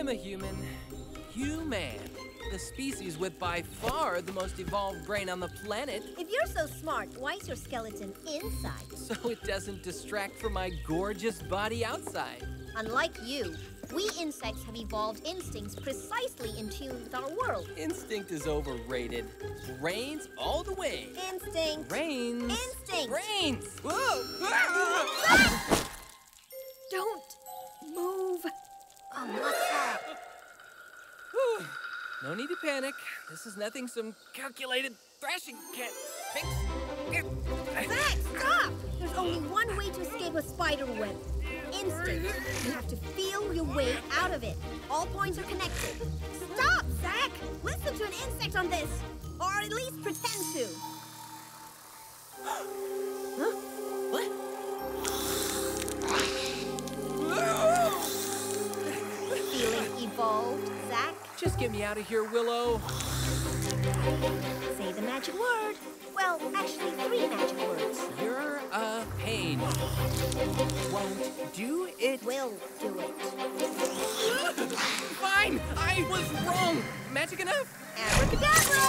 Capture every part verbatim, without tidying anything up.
I'm a human. Human. The species with by far the most evolved brain on the planet. If you're so smart, why is your skeleton inside? So it doesn't distract from my gorgeous body outside. Unlike you, we insects have evolved instincts precisely in tune with our world. Instinct is overrated. Brains all the way. Instinct. Brains. Instinct. Brains. Whoa. Don't move a muscle. No need to panic. This is nothing some calculated thrashing can't fix. Zach, stop! There's only one way to escape a spider web. Instinct. You have to feel your way out of it. All points are connected. Stop, Zach! Listen to an insect on this. Or at least pretend to. Huh? What? Feeling evolved, Zach? Just get me out of here, Willow. Say the magic word. Well, actually, three magic words. You're a pain. Won't do it. Will do it. Fine! I was wrong! Magic enough? Abracadabra!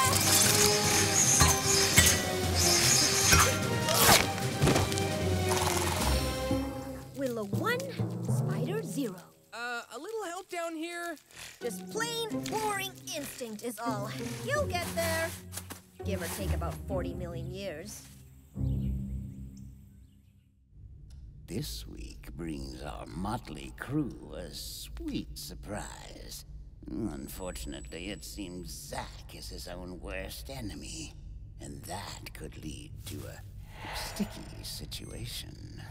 Willow one, spider zero. Uh, a little help down here? Just plain, boring instinct is all. You'll get there. Give or take about forty million years. This week brings our motley crew a sweet surprise. Unfortunately, it seems Zach is his own worst enemy, and that could lead to a sticky situation.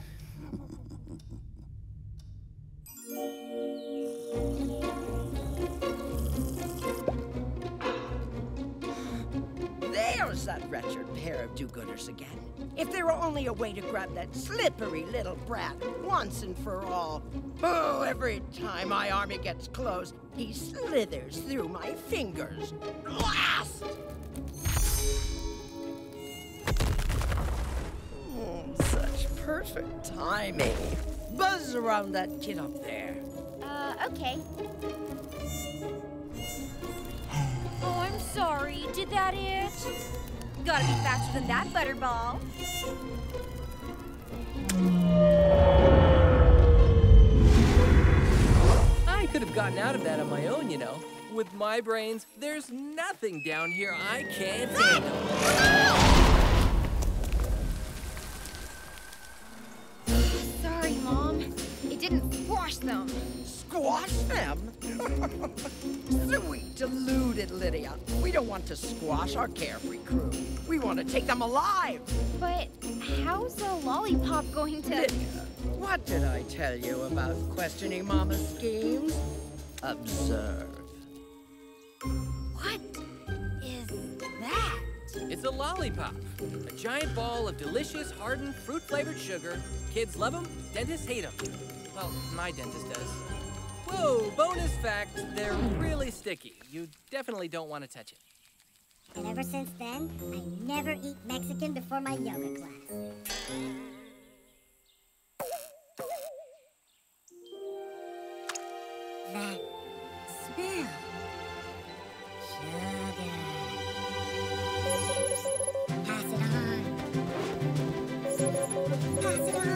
There's that wretched pair of do-gooders again. If there were only a way to grab that slippery little brat once and for all. Oh, every time my army gets close, he slithers through my fingers. Blast! Oh, such perfect timing. Buzz around that kid up there. Uh, okay. Oh, I'm sorry. Did that it? Gotta be faster than that, Butterball. I could have gotten out of that on my own, you know. With my brains, there's nothing down here I can't handle. Sorry, Mom. It didn't squash them. Squash them? Sweet, deluded Lydia. We don't want to squash our carefree crew. We want to take them alive. But how's a lollipop going to... Lydia, what did I tell you about questioning Mama's schemes? Observe. What is that? It's a lollipop. A giant ball of delicious, hardened, fruit-flavored sugar. Kids love them, dentists hate them. Well, my dentist does. Whoa, bonus fact, they're really sticky. You definitely don't want to touch it. And ever since then, I never eat Mexican before my yoga class. That smell. Sugar. Pass it on. Pass it on.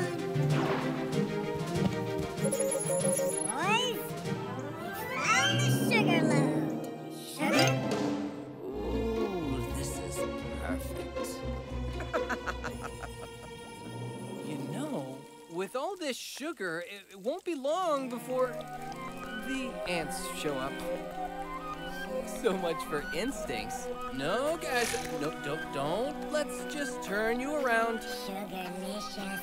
Sugar load. Sugar? Ooh, this is perfect. You know, with all this sugar, it, it won't be long before the ants show up. So much for instincts. No, guys, no, don't, don't. Let's just turn you around. Sugarlicious.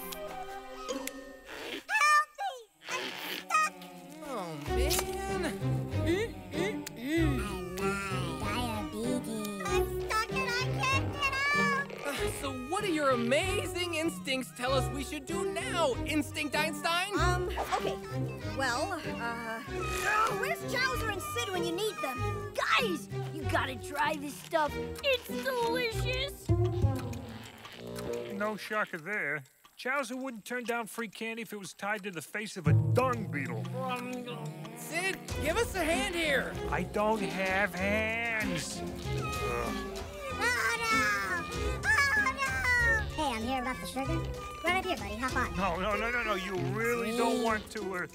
Amazing instincts tell us we should do now, Instinct Einstein! Um, okay. Well, uh... Oh, where's Chowser and Sid when you need them? Guys, you gotta try this stuff. It's delicious! No shocker there. Chowser wouldn't turn down free candy if it was tied to the face of a dung beetle. Sid, Give us a hand here. I don't have hands. Ugh. Oh, no. Oh, no. Hey, I'm here about the sugar. Right up here, buddy. Hop on. No, no, no, no, no. You really don't want to. Uh...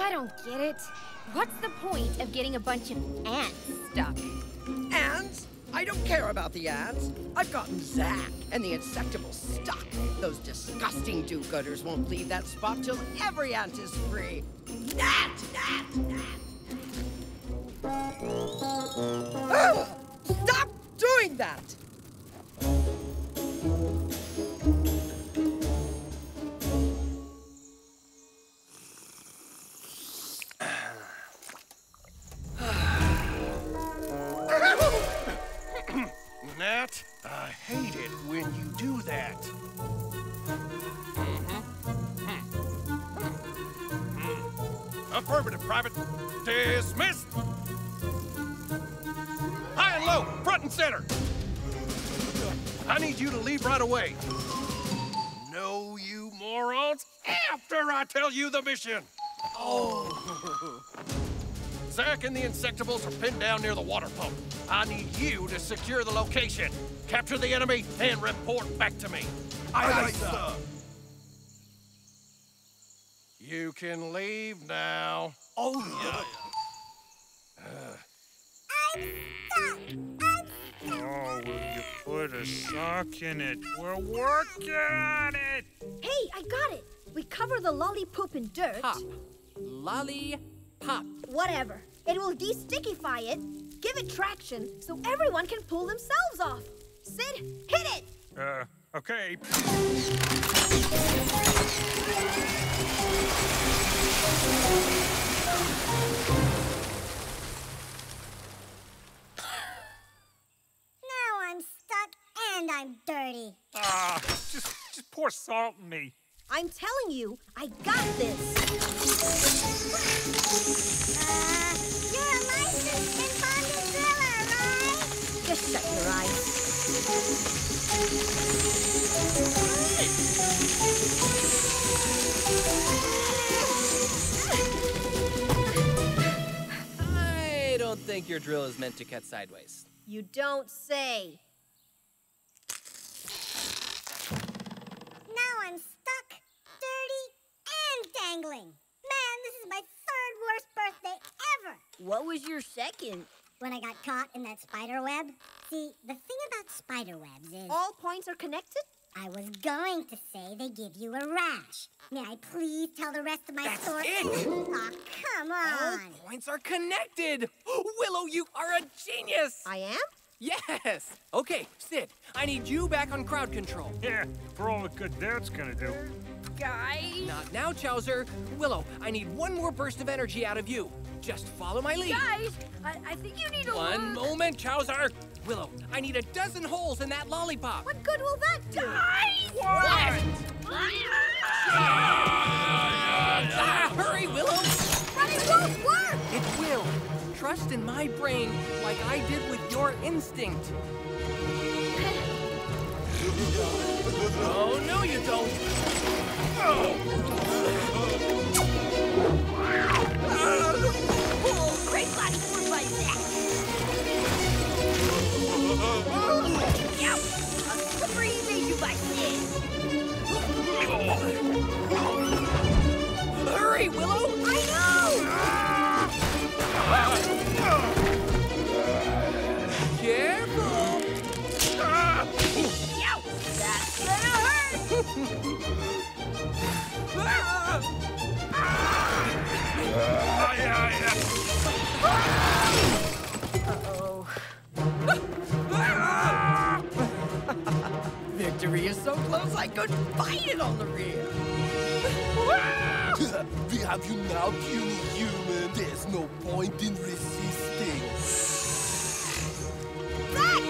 I don't get it. What's the point of getting a bunch of ants stuck? Ants? I don't care about the ants. I've gotten Zach and the Insectables stuck. Those disgusting do-gooders won't leave that spot till every ant is free. Nat! Nat! Nat! Oh, stop doing that! Nat, I hate it when you do that. Mm-hmm. Affirmative, Private. Dismissed. High and low, front and center. I need you to leave right away. No, you morons, after I tell you the mission. Oh. Zach and the Insectables are pinned down near the water pump. I need you to secure the location, capture the enemy, and report back to me. Aye, aye, aye, sir. You can leave now. Oh, yeah. Uh. I'm stuck. I'm stuck. Oh, will you put a sock in it? We're working on it. Hey, I got it. We cover the lollipop in dirt. Pop. Lolly. Pop. Whatever. It will de-stickify it, give it traction, so everyone can pull themselves off. Sid, hit it! Uh, okay. Now I'm stuck and I'm dirty. Ah, uh, just, just pour salt on me. I'm telling you, I got this. Uh, you're a licensed Pondozilla, right? Just shut your eyes. I don't think your drill is meant to cut sideways. You don't say. Now I'm stuck. Dirty and dangling. Man, this is my third worst birthday ever. What was your second? When I got caught in that spider web. See, the thing about spider webs is... all points are connected? I was going to say they give you a rash. May I please tell the rest of my That's story? That's it! Aw, oh, come on. All points are connected. Willow, you are a genius. I am? Yes! Okay, Sid, I need you back on crowd control. Yeah, for all the good that's gonna do. Guys? Not now, Chowser. Willow, I need one more burst of energy out of you. Just follow my lead. Guys, I, I think you need a One look. moment, Chowser. Willow, I need a dozen holes in that lollipop. What good will that do? Guys! What? what? Ah, hurry, Willow! But it won't work! It will. Trust in my brain like I did with your instinct. Oh, no you don't. Oh, great body form by Zach. Yep, a slippery evasion by Sid. Hurry, Willow. I know. Careful! Yo, that's gonna hurt! Uh-oh. Victory is so close I could fight it on the rear! We have you now, puny human. There's no point in resisting. Zach!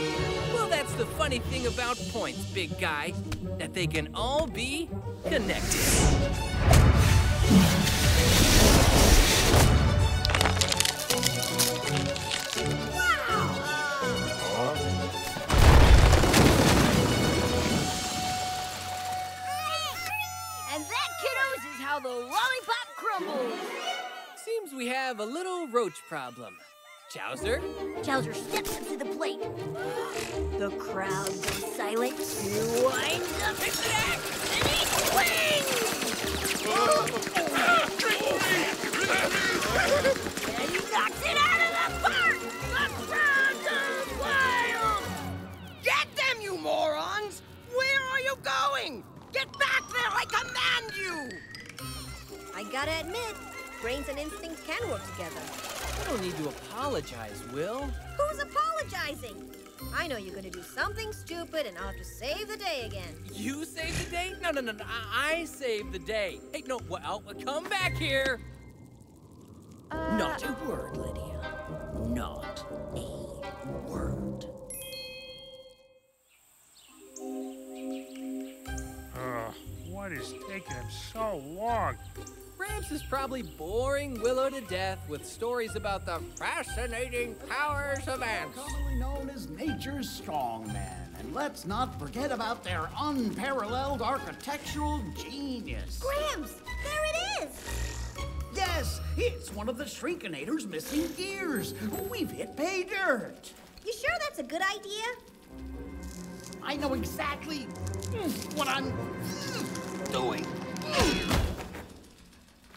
Well, that's the funny thing about points, big guy. That they can all be connected. Wow! how the lollipop crumbles. Seems we have a little roach problem. Chowser? Chowser steps up to the plate. The crowd goes silent, winds up its back, and eats wings! And knocks it out of the park! The crowd goes wild! Get them, you morons! Where are you going? Get back there, I command you! I gotta admit, brains and instincts can work together. You don't need to apologize, Will. Who's apologizing? I know you're gonna do something stupid and I'll have to save the day again. You save the day? No, no, no, no. I, I save the day. Hey, no, well, come back here. Uh, Not a word, Lydia. Not a word. Ugh, what is taking him so long? Gramps is probably boring Willow to death with stories about the fascinating powers of ants. Commonly known as nature's strongman, and let's not forget about their unparalleled architectural genius. Gramps, there it is! Yes, it's one of the Shrinkinator's missing gears. We've hit pay dirt. You sure that's a good idea? I know exactly what I'm doing.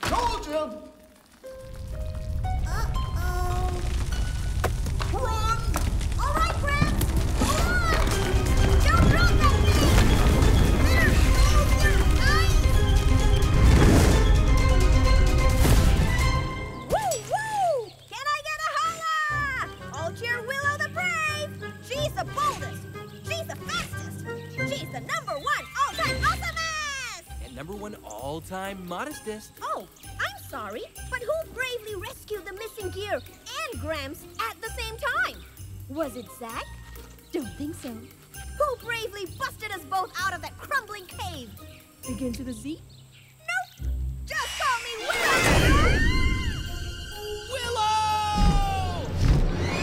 Told you! Uh-oh. Run! All right, Gramps! Hold on! Don't run that thing! There! There! Nice! Woo-woo! Can I get a holla? I'll cheer Willow the Brave! She's the boldest! She's the fastest! She's the number one all-time awesomest! And number one all-time modestest. Oh! Sorry, but who bravely rescued the missing gear and Gramps at the same time? Was it Zach? Don't think so. Who bravely busted us both out of that crumbling cave? Begin to the Z? Nope. Just call me Willow! Willow!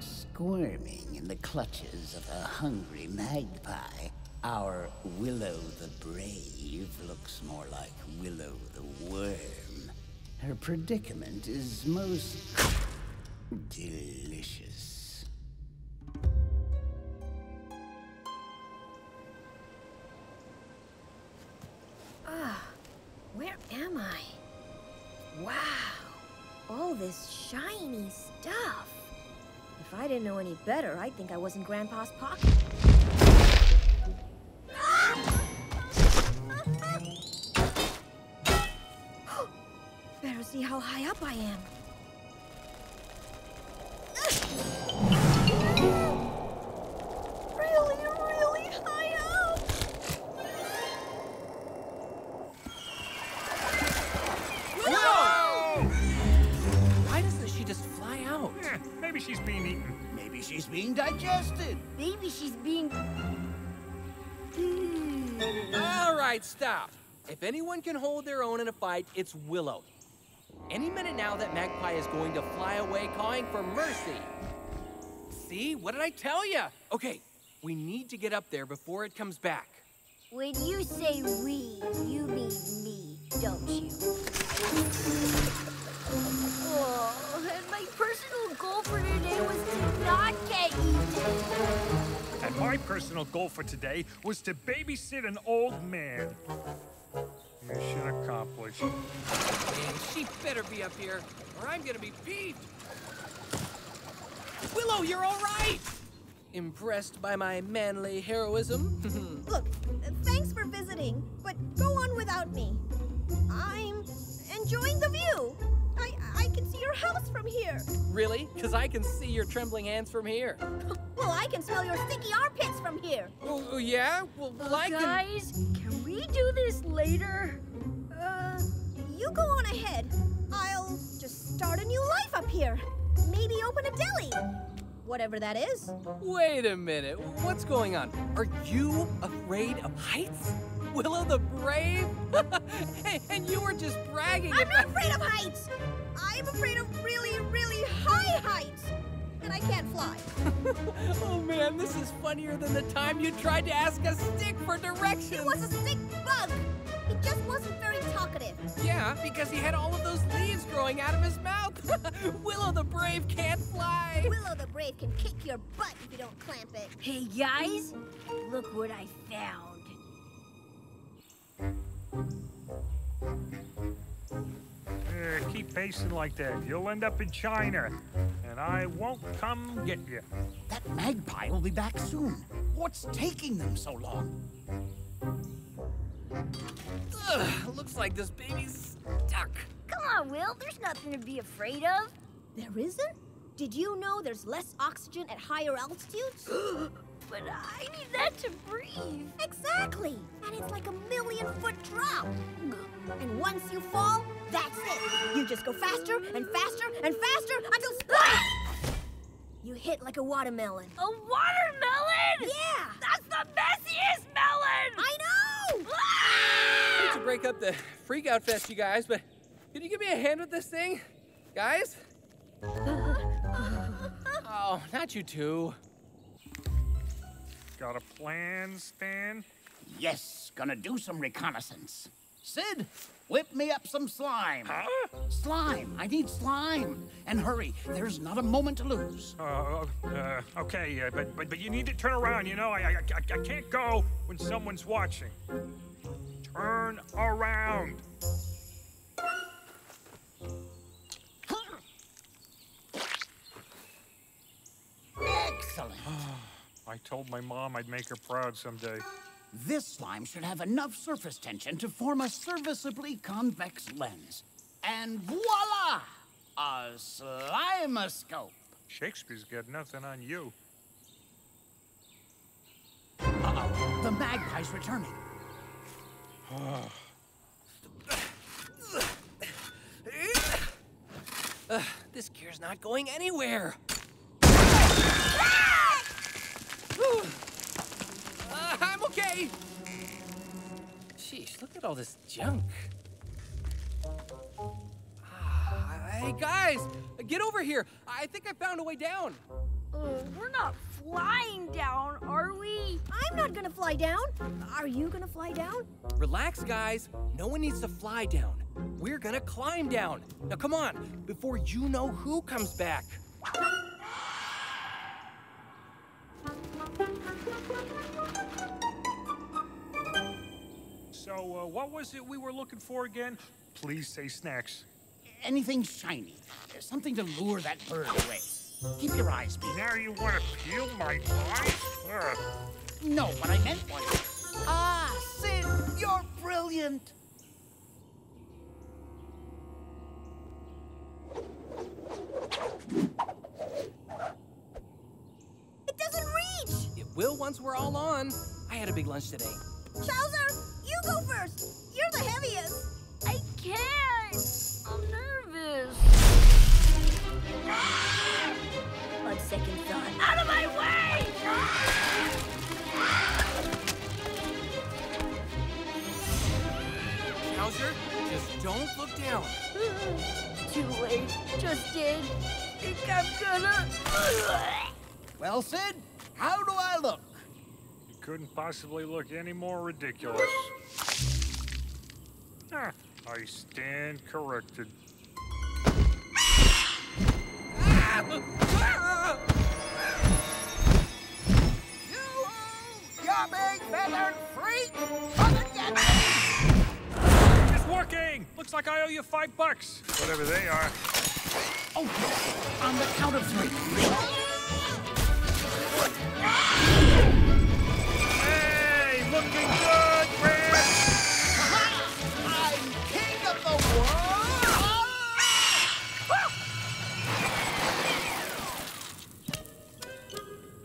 Squirming in the clutches of a hungry magpie, our Willow the Brave looks more like Willow the Worm. Her predicament is most delicious. Ah, where am I? Wow, all this shiny stuff. If I didn't know any better, I'd think I was in Grandpa's pocket. Better see how high up I am. Really, really high up. Whoa! Why doesn't she just fly out? Yeah, maybe she's being eaten. Maybe she's being digested. Maybe she's being... All right, stop. If anyone can hold their own in a fight, it's Willow. Any minute now, that magpie is going to fly away calling for mercy. See? What did I tell you? Okay, we need to get up there before it comes back. When you say we, you mean me, don't you? Oh, and my personal goal for today was to not get eaten. And my personal goal for today was to babysit an old man. Mission accomplished. Man, she better be up here, or I'm gonna be peeved. Willow, you're all right! Impressed by my manly heroism? Look, thanks for visiting, but go on without me. I'm enjoying the view. I, I can see your house from here. Really? Because I can see your trembling hands from here. Well, I can smell your sticky armpits from here. Oh, yeah? Well, well I guys, can... can we do this later? Uh, you go on ahead. I'll just start a new life up here. Maybe open a deli. Whatever that is. Wait a minute. What's going on? Are you afraid of heights? Willow the Brave? And you were just bragging I'm about... not afraid of heights! I'm afraid of really, really high heights! And I can't fly. Oh man, this is funnier than the time you tried to ask a stick for directions! It was a stick bug! It just wasn't very talkative. Yeah, because he had all of those leaves growing out of his mouth. Willow the Brave can't fly. Willow the Brave can kick your butt if you don't clamp it. Hey, guys, look what I found. Uh, keep pacing like that. You'll end up in China, and I won't come get you. That magpie will be back soon. What's taking them so long? Ugh, looks like this baby's stuck. Come on, Will. There's nothing to be afraid of. There isn't? Did you know there's less oxygen at higher altitudes? But I need that to breathe. Exactly. And it's like a million-foot drop. And once you fall, that's it. You just go faster and faster and faster until... You hit like a watermelon. A watermelon? Yeah. That's the messiest melon! I know! I hate to break up the freak-out fest, you guys, but can you give me a hand with this thing? Guys? Oh, not you two. Got a plan, Stan? Yes, gonna do some reconnaissance. Sid, whip me up some slime. Huh? Slime. I need slime. And hurry. There's not a moment to lose. Uh, uh okay, uh, but, but but you need to turn around. You know, I, I, I can't go when someone's watching. Turn around. Excellent. I told my mom I'd make her proud someday. This slime should have enough surface tension to form a serviceably convex lens. And voila! A slimescope. Shakespeare's got nothing on you. Uh-oh, the magpie's returning. uh, this gear's not going anywhere. Uh, I'm okay. Sheesh, look at all this junk. Ah, hey, guys, get over here. I think I found a way down. Oh, we're not flying down, are we? I'm not gonna fly down. Are you gonna fly down? Relax, guys. No one needs to fly down. We're gonna climb down. Now, come on, before you know who comes back. So, uh, what was it we were looking for again? Please say snacks. Anything shiny. There's something to lure that bird away. Keep your eyes peeled. Now you want to peel my eyes? Ugh. No, what I meant was... Ah, Sid, you're brilliant! Will, once we're all on. I had a big lunch today. Chowser, you go first. You're the heaviest. I can't. I'm nervous. Ah! On second thought. Out of my way! Ah! Ah! Chowser, just don't look down. Too late. Just did. Think I'm gonna... Well, Sid. How do I look? You couldn't possibly look any more ridiculous. Ah, I stand corrected. You, you big feathered freak! It's working! Looks like I owe you five bucks. Whatever they are. Oh, yes. On the count of three. Hey, looking good, Gramps! I'm king of the world!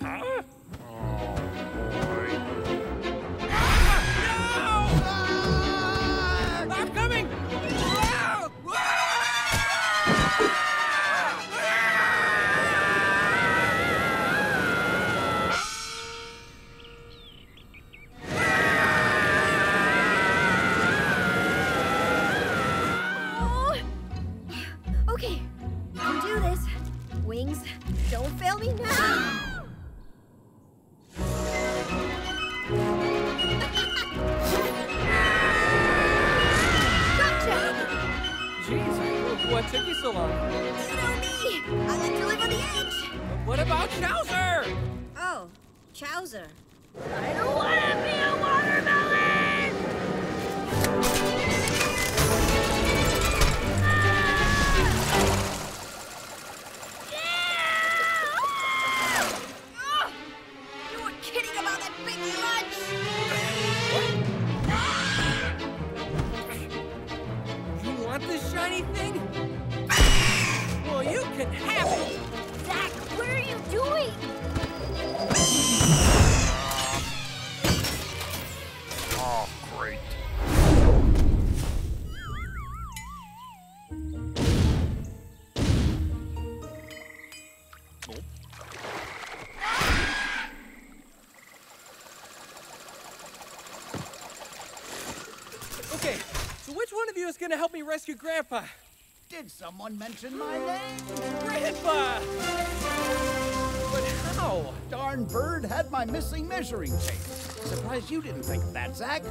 Huh? Oh, boy. Ah, no! Ah! I'm coming! Ah! Ah! Ah! Chowser. I don't want to be a watermelon! Ah! Yeah! Ah! You were kidding about that big lunch! Ah! You want this shiny thing? Ah! Well, you can have it! Zach, what are you doing? Oh, great. Okay, so which one of you is going to help me rescue Grandpa? Did someone mention my name? Grandpa! But how? Darn bird had my missing measuring tape. Surprised you didn't think of that, Zach.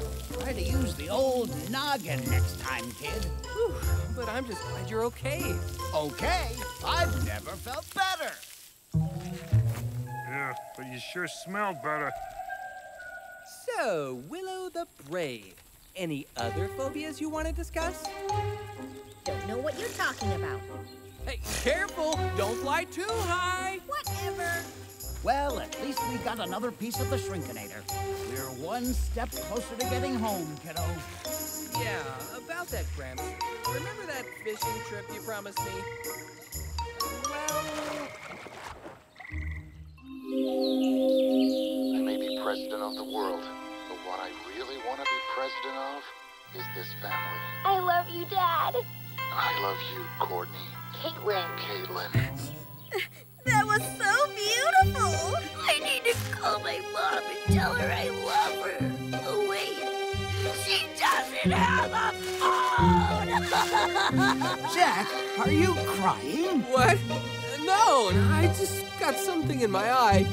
Try to use the old noggin next time, kid. Whew, but I'm just glad you're okay. Okay? I've never felt better. Yeah, but you sure smell better. So, Willow the Brave. Any other phobias you want to discuss? Don't know what you're talking about. Hey, careful! Don't fly too high! Whatever! Well, at least we got another piece of the Shrinkinator. We're one step closer to getting home, kiddo. Yeah, about that, Gramps. Remember that fishing trip you promised me? Well... I may be president of the world, but what I really want to be president of is this family. I love you, Dad. I love you, Courtney. Caitlin. Caitlin. That was so beautiful! I need to call my mom and tell her I love her. Oh, wait. She doesn't have a phone! Jack, are you crying? What? No, I just got something in my eye.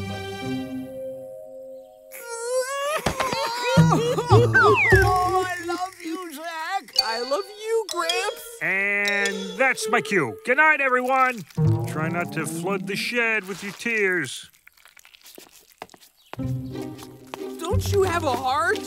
Oh, I love you, Jack! I love you, Gramps! And that's my cue. Good night, everyone! Try not to flood the shed with your tears. Don't you have a heart?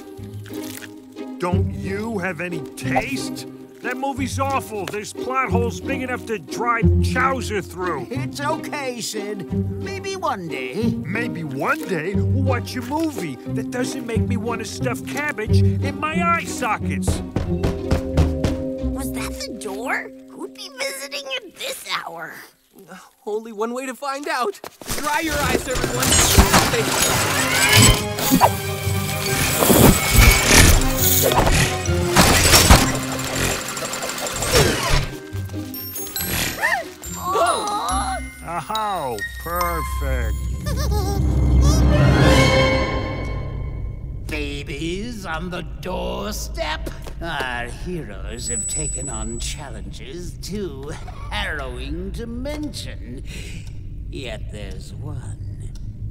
Don't you have any taste? That movie's awful. There's plot holes big enough to drive Chowser through. It's okay, Sid. Maybe one day. Maybe one day we'll watch a movie that doesn't make me want to stuff cabbage in my eye sockets. Was that the door? Who'd be visiting at this hour? Only one way to find out. Dry your eyes, everyone. Oh, oh perfect. Babies on the doorstep. Our heroes have taken on challenges too harrowing to mention. Yet there's one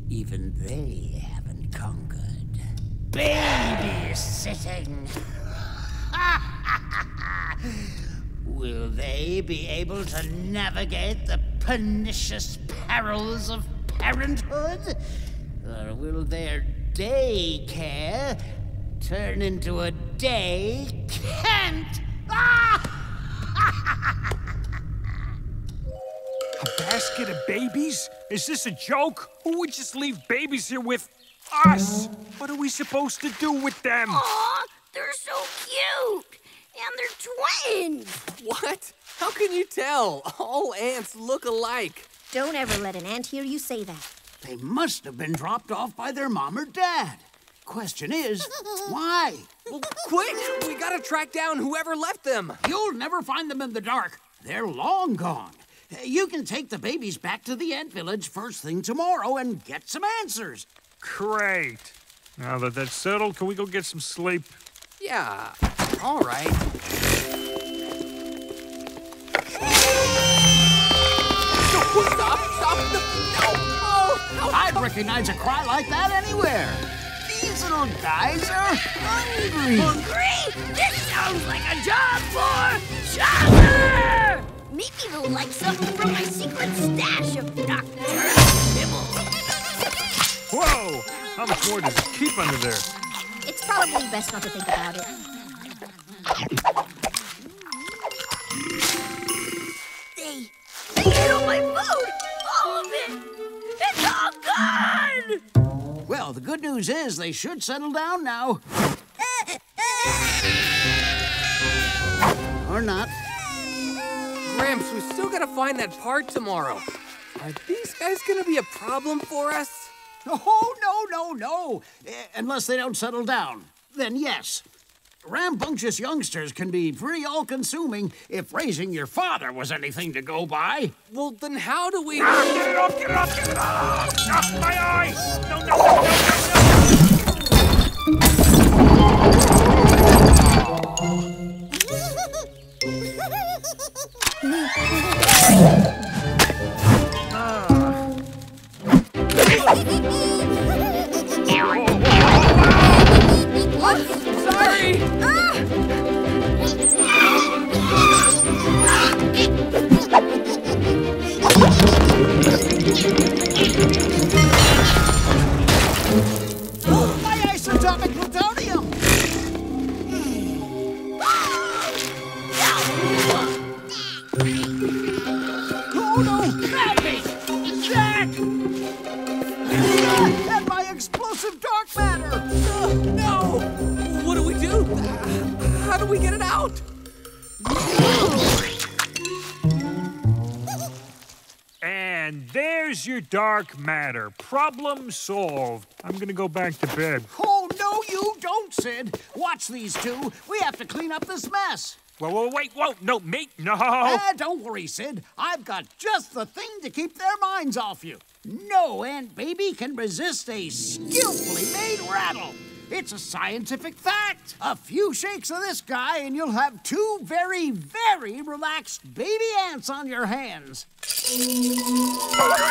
even they haven't conquered. Babysitting! Will they be able to navigate the pernicious perils of parenthood? Or will their daycare turn into a day can't? Ah! A basket of babies? Is this a joke? Who would just leave babies here with us? What are we supposed to do with them? Aw, they're so cute! And they're twins! What? How can you tell? All ants look alike. Don't ever let an ant hear you say that. They must have been dropped off by their mom or dad. Question is, why? Well, quick! We gotta track down whoever left them. You'll never find them in the dark. They're long gone. You can take the babies back to the ant village first thing tomorrow and get some answers. Great. Now that that's settled, can we go get some sleep? Yeah, all right. No, stop, stop, no, no, no, I'd recognize a cry like that anywhere. These little guys are hungry. Hungry? This sounds like a job for Chowser! Maybe they'll like something from my secret stash of nocturnal nibbles. Whoa! How much more does it keep under there? It's probably best not to think about it. They... they ate all my food! All of it! It's all gone! Well, the good news is they should settle down now. Or not. Gramps, we still gotta find that part tomorrow. Are these guys gonna be a problem for us? Oh, no, no, no. Uh, unless they don't settle down. Then yes. Rambunctious youngsters can be pretty all-consuming if raising your father was anything to go by. Well, then how do we... Ah, get it off, get it off, get it off! Off my eyes! No, no, no, no, no, no, no. What? Sorry! Oh, my isotopic plutonium! Oh no! Grab me! Zach! And my explosive dark matter! Uh, no! What do we do? How do we get it out? And there's your dark matter. Problem solved. I'm gonna go back to bed. Oh, no, you don't, Sid. Watch these two. We have to clean up this mess. Whoa, whoa, wait, whoa, no, mate, no. Ah, don't worry, Sid. I've got just the thing to keep their minds off you. No ant baby can resist a skillfully made rattle. It's a scientific fact. A few shakes of this guy and you'll have two very, very relaxed baby ants on your hands. Whoa!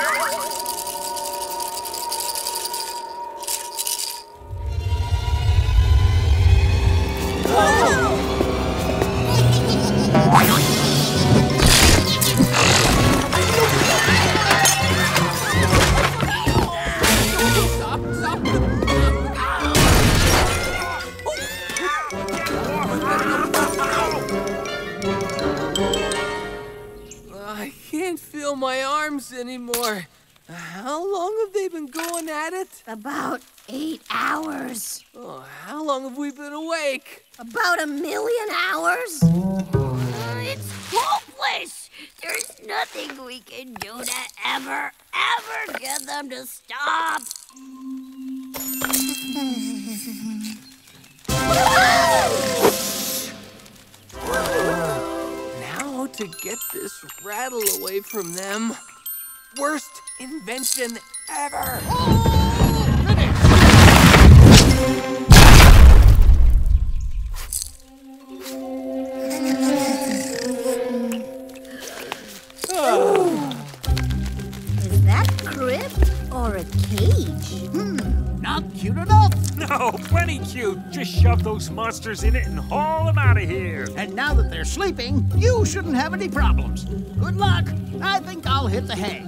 Feel my arms anymore. How long have they been going at it? About eight hours. Oh, how long have we been awake? About a million hours. Uh, it's hopeless. There's nothing we can do to ever, ever get them to stop. To get this rattle away from them. Worst invention ever! Oh, oh. Is that a crypt or a cage? Hmm, not cute enough. No, plenty cute. Just shove those monsters in it and haul them out of here. And now that they're sleeping, you shouldn't have any problems. Good luck. I think I'll hit the hay.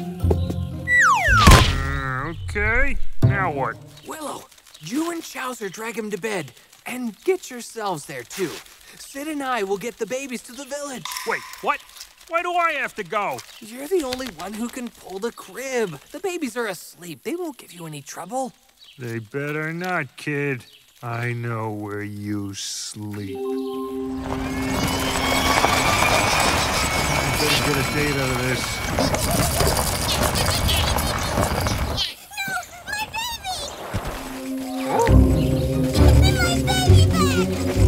Uh, okay. Now what? Willow, you and Chowser drag him to bed. And get yourselves there, too. Sid and I will get the babies to the village. Wait, what? Why do I have to go? You're the only one who can pull the crib. The babies are asleep. They won't give you any trouble. They better not, kid. I know where you sleep. I better get a date out of this. No, my baby! Oh. My baby back!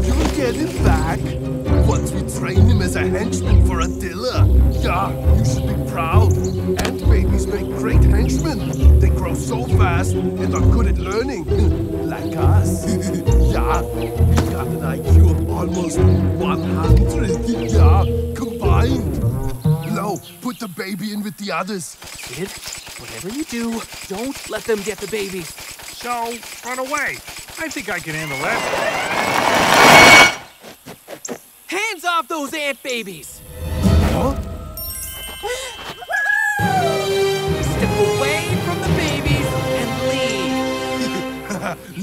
You'll get him back once we train him as a henchman for Adilla. Yeah, you should be proud. Ant babies make great henchmen. They grow so fast and are good at learning, like us. Yeah, we got an I Q of almost one hundred. Yeah, combined. Low, put the baby in with the others. Kid, whatever you do, don't let them get the baby. So, run away. I think I can handle that. Hands off those ant babies! Huh? Step away from the babies and leave.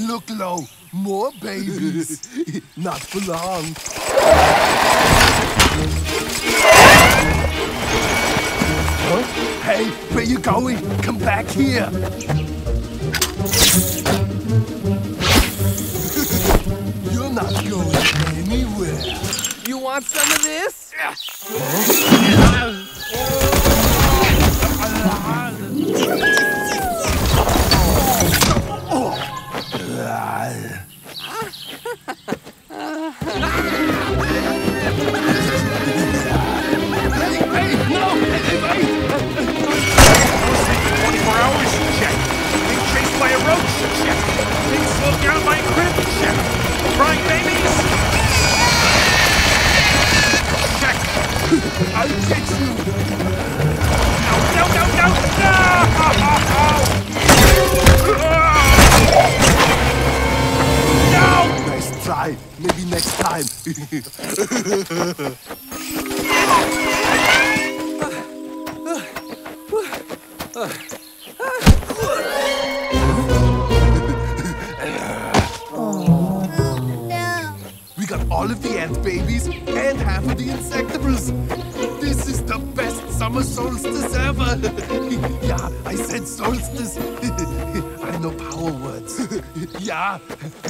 Look, Lo, more babies. Not for long. Huh? Hey, where you going? Come back here. You're not going anywhere. You want some of this? Huh?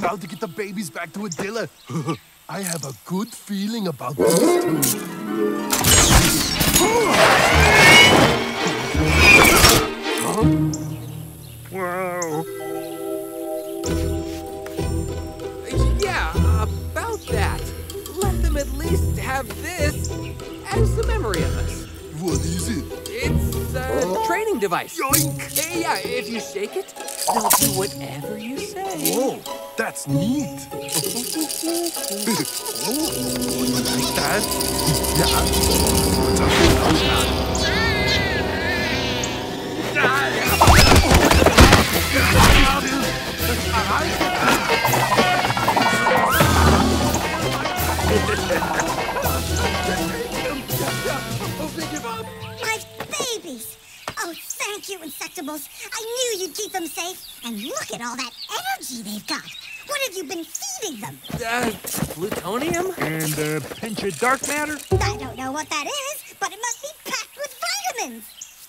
Now to get the babies back to Adilla. I have a good feeling about these two. Huh? Wow. Yeah, about that. Let them at least have this as a memory of us. What is it? It's a training device. Yoink! Yeah, if you shake it, they'll do whatever you say. Whoa, that's neat. Oh, like that? Yeah. My babies! Oh, thank you, Insectables. I knew you'd keep them safe. And look at all that energy they've got. What have you been feeding them? Uh, plutonium? And a pinch of dark matter? I don't know what that is, but it must be packed with vitamins.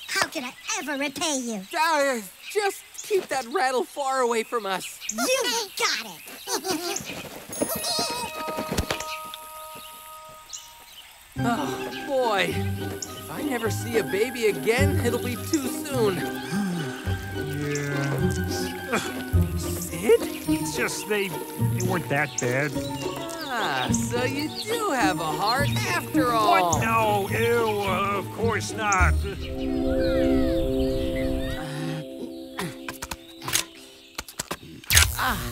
How can I ever repay you? Uh, just keep that rattle far away from us. You got it. Oh, boy. If I never see a baby again, it'll be too soon. Uh, Sid? It's just they, they weren't that bad. Ah, so you do have a heart after all. What? No, ew, uh, of course not. Ah,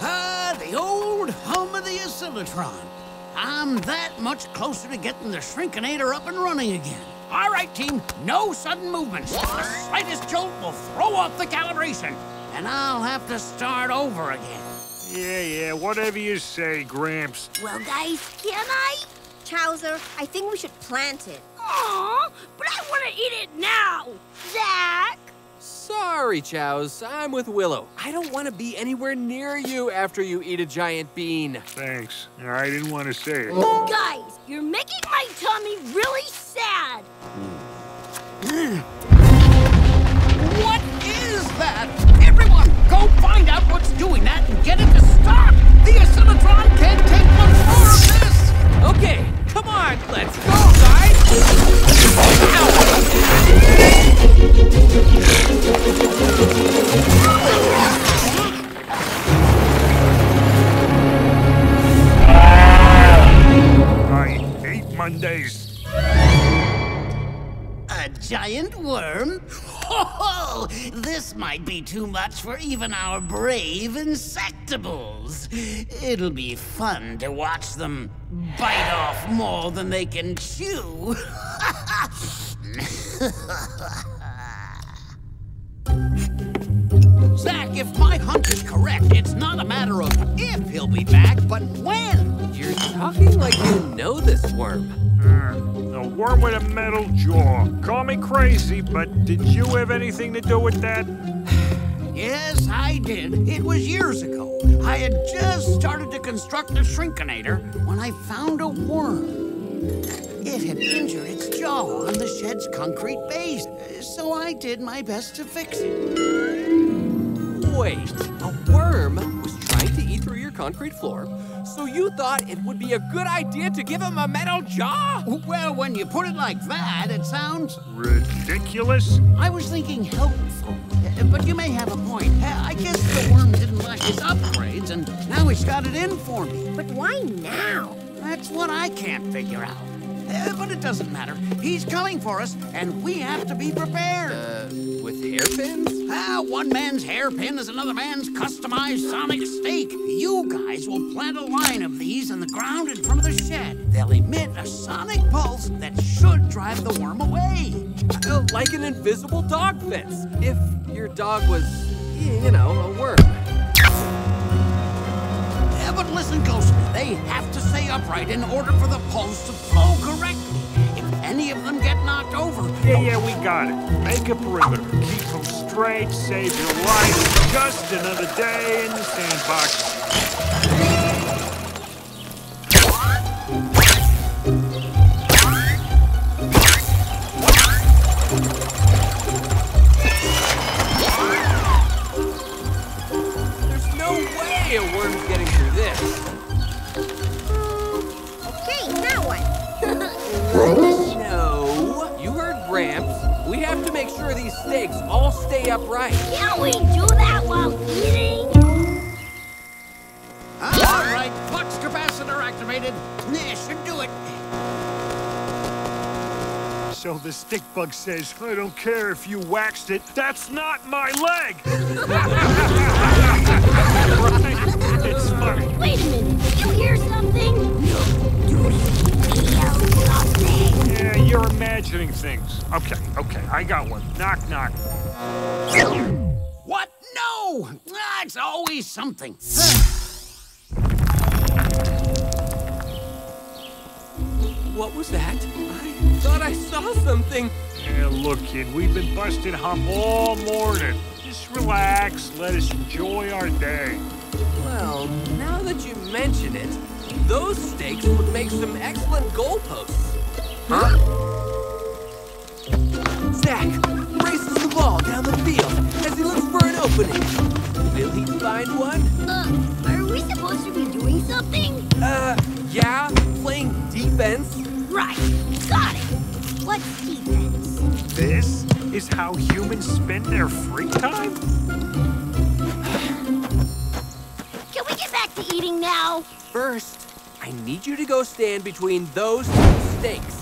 ah, the old home of the oscillotron. I'm that much closer to getting the Shrinkinator up and running again. All right, team, no sudden movements. The slightest jolt will throw off the calibration, and I'll have to start over again. Yeah, yeah, whatever you say, Gramps. Well, guys, can I? Chowser, I think we should plant it. Aw, but I want to eat it now. Zach? Sorry, Chows, I'm with Willow. I don't want to be anywhere near you after you eat a giant bean. Thanks. I didn't want to say it. Guys, you're making my tummy really sad. What is that? Everyone, go find out what's doing that and get it to stop. The oscillotron can't take much more of this. Okay, come on, let's go, guys. Ow. I hate Mondays. A giant worm? Oh, this might be too much for even our brave Insectables. It'll be fun to watch them bite off more than they can chew. Zach, if my hunch is correct, it's not a matter of if he'll be back, but when. You're talking like you know this worm. Uh, a worm with a metal jaw. Call me crazy, but did you have anything to do with that? Yes, I did. It was years ago. I had just started to construct the Shrinkinator when I found a worm. It had injured its jaw on the shed's concrete base, so I did my best to fix it. Wait, a worm was trying to eat through your concrete floor, so you thought it would be a good idea to give him a metal jaw? Well, when you put it like that, it sounds... ridiculous. I was thinking helpful, but you may have a point. I guess the worm didn't like his upgrades, and now he's got it in for me. But why now? That's what I can't figure out. Uh, but it doesn't matter. He's coming for us, and we have to be prepared. Uh, with hairpins? Ah, one man's hairpin is another man's customized sonic stake. You guys will plant a line of these in the ground in front of the shed. They'll emit a sonic pulse that should drive the worm away. Uh, like an invisible dog fence. If your dog was, you know, a worm. But listen closely, they have to stay upright in order for the pulse to flow correctly. If any of them get knocked over... Yeah, yeah, we got it. Make a perimeter. Keep them straight, save your life. Just another day in the sandbox. There's no way a worm's getting... Okay, now what? No, you heard Gramps. We have to make sure these stakes all stay upright. Can we do that while eating? All right, flux capacitor activated. This should do it. So the stick bug says, I don't care if you waxed it. That's not my leg. It's funny. Wait a minute, you hear something? No, do you feel something? Yeah, you're imagining things. Okay, okay, I got one. Knock, knock. What? No! Ah, it's always something. What was that? I thought I saw something. Yeah, look, kid, we've been busting hump all morning. Just relax, let us enjoy our day. Well, now that you mention it, those stakes would make some excellent goalposts. Huh? Zach races the ball down the field as he looks for an opening. Will he find one? Uh, are we supposed to be doing something? Uh, yeah, playing defense. Right, got it. What's defense? This is how humans spend their free time? Can we get back to eating now? First, I need you to go stand between those two stakes.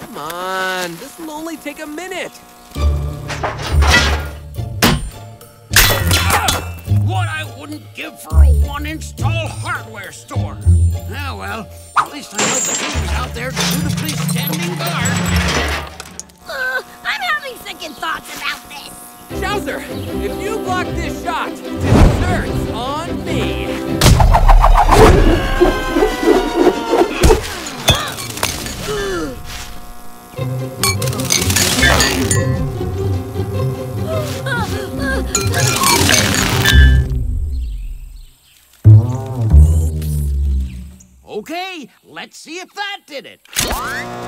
Come on, this will only take a minute. What I wouldn't give for a one-inch tall hardware store. Ah, well, at least I know the team's out there to do the police standing guard. Uh, I'm having second thoughts about this. Chowser, if you block this shot, dessert's on me. Okay, let's see if that did it. Oh,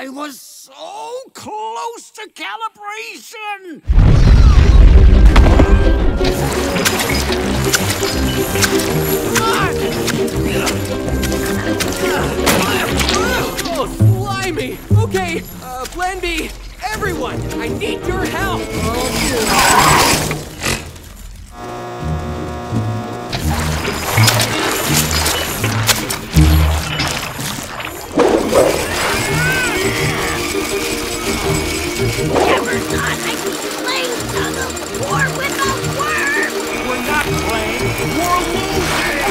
I was so close to calibration! Oh, blimey! Okay, uh, plan B. Everyone, I need your help! Oh, dear. Never thought I'd be playing tug of war with a worm! We're not playing, we're losing!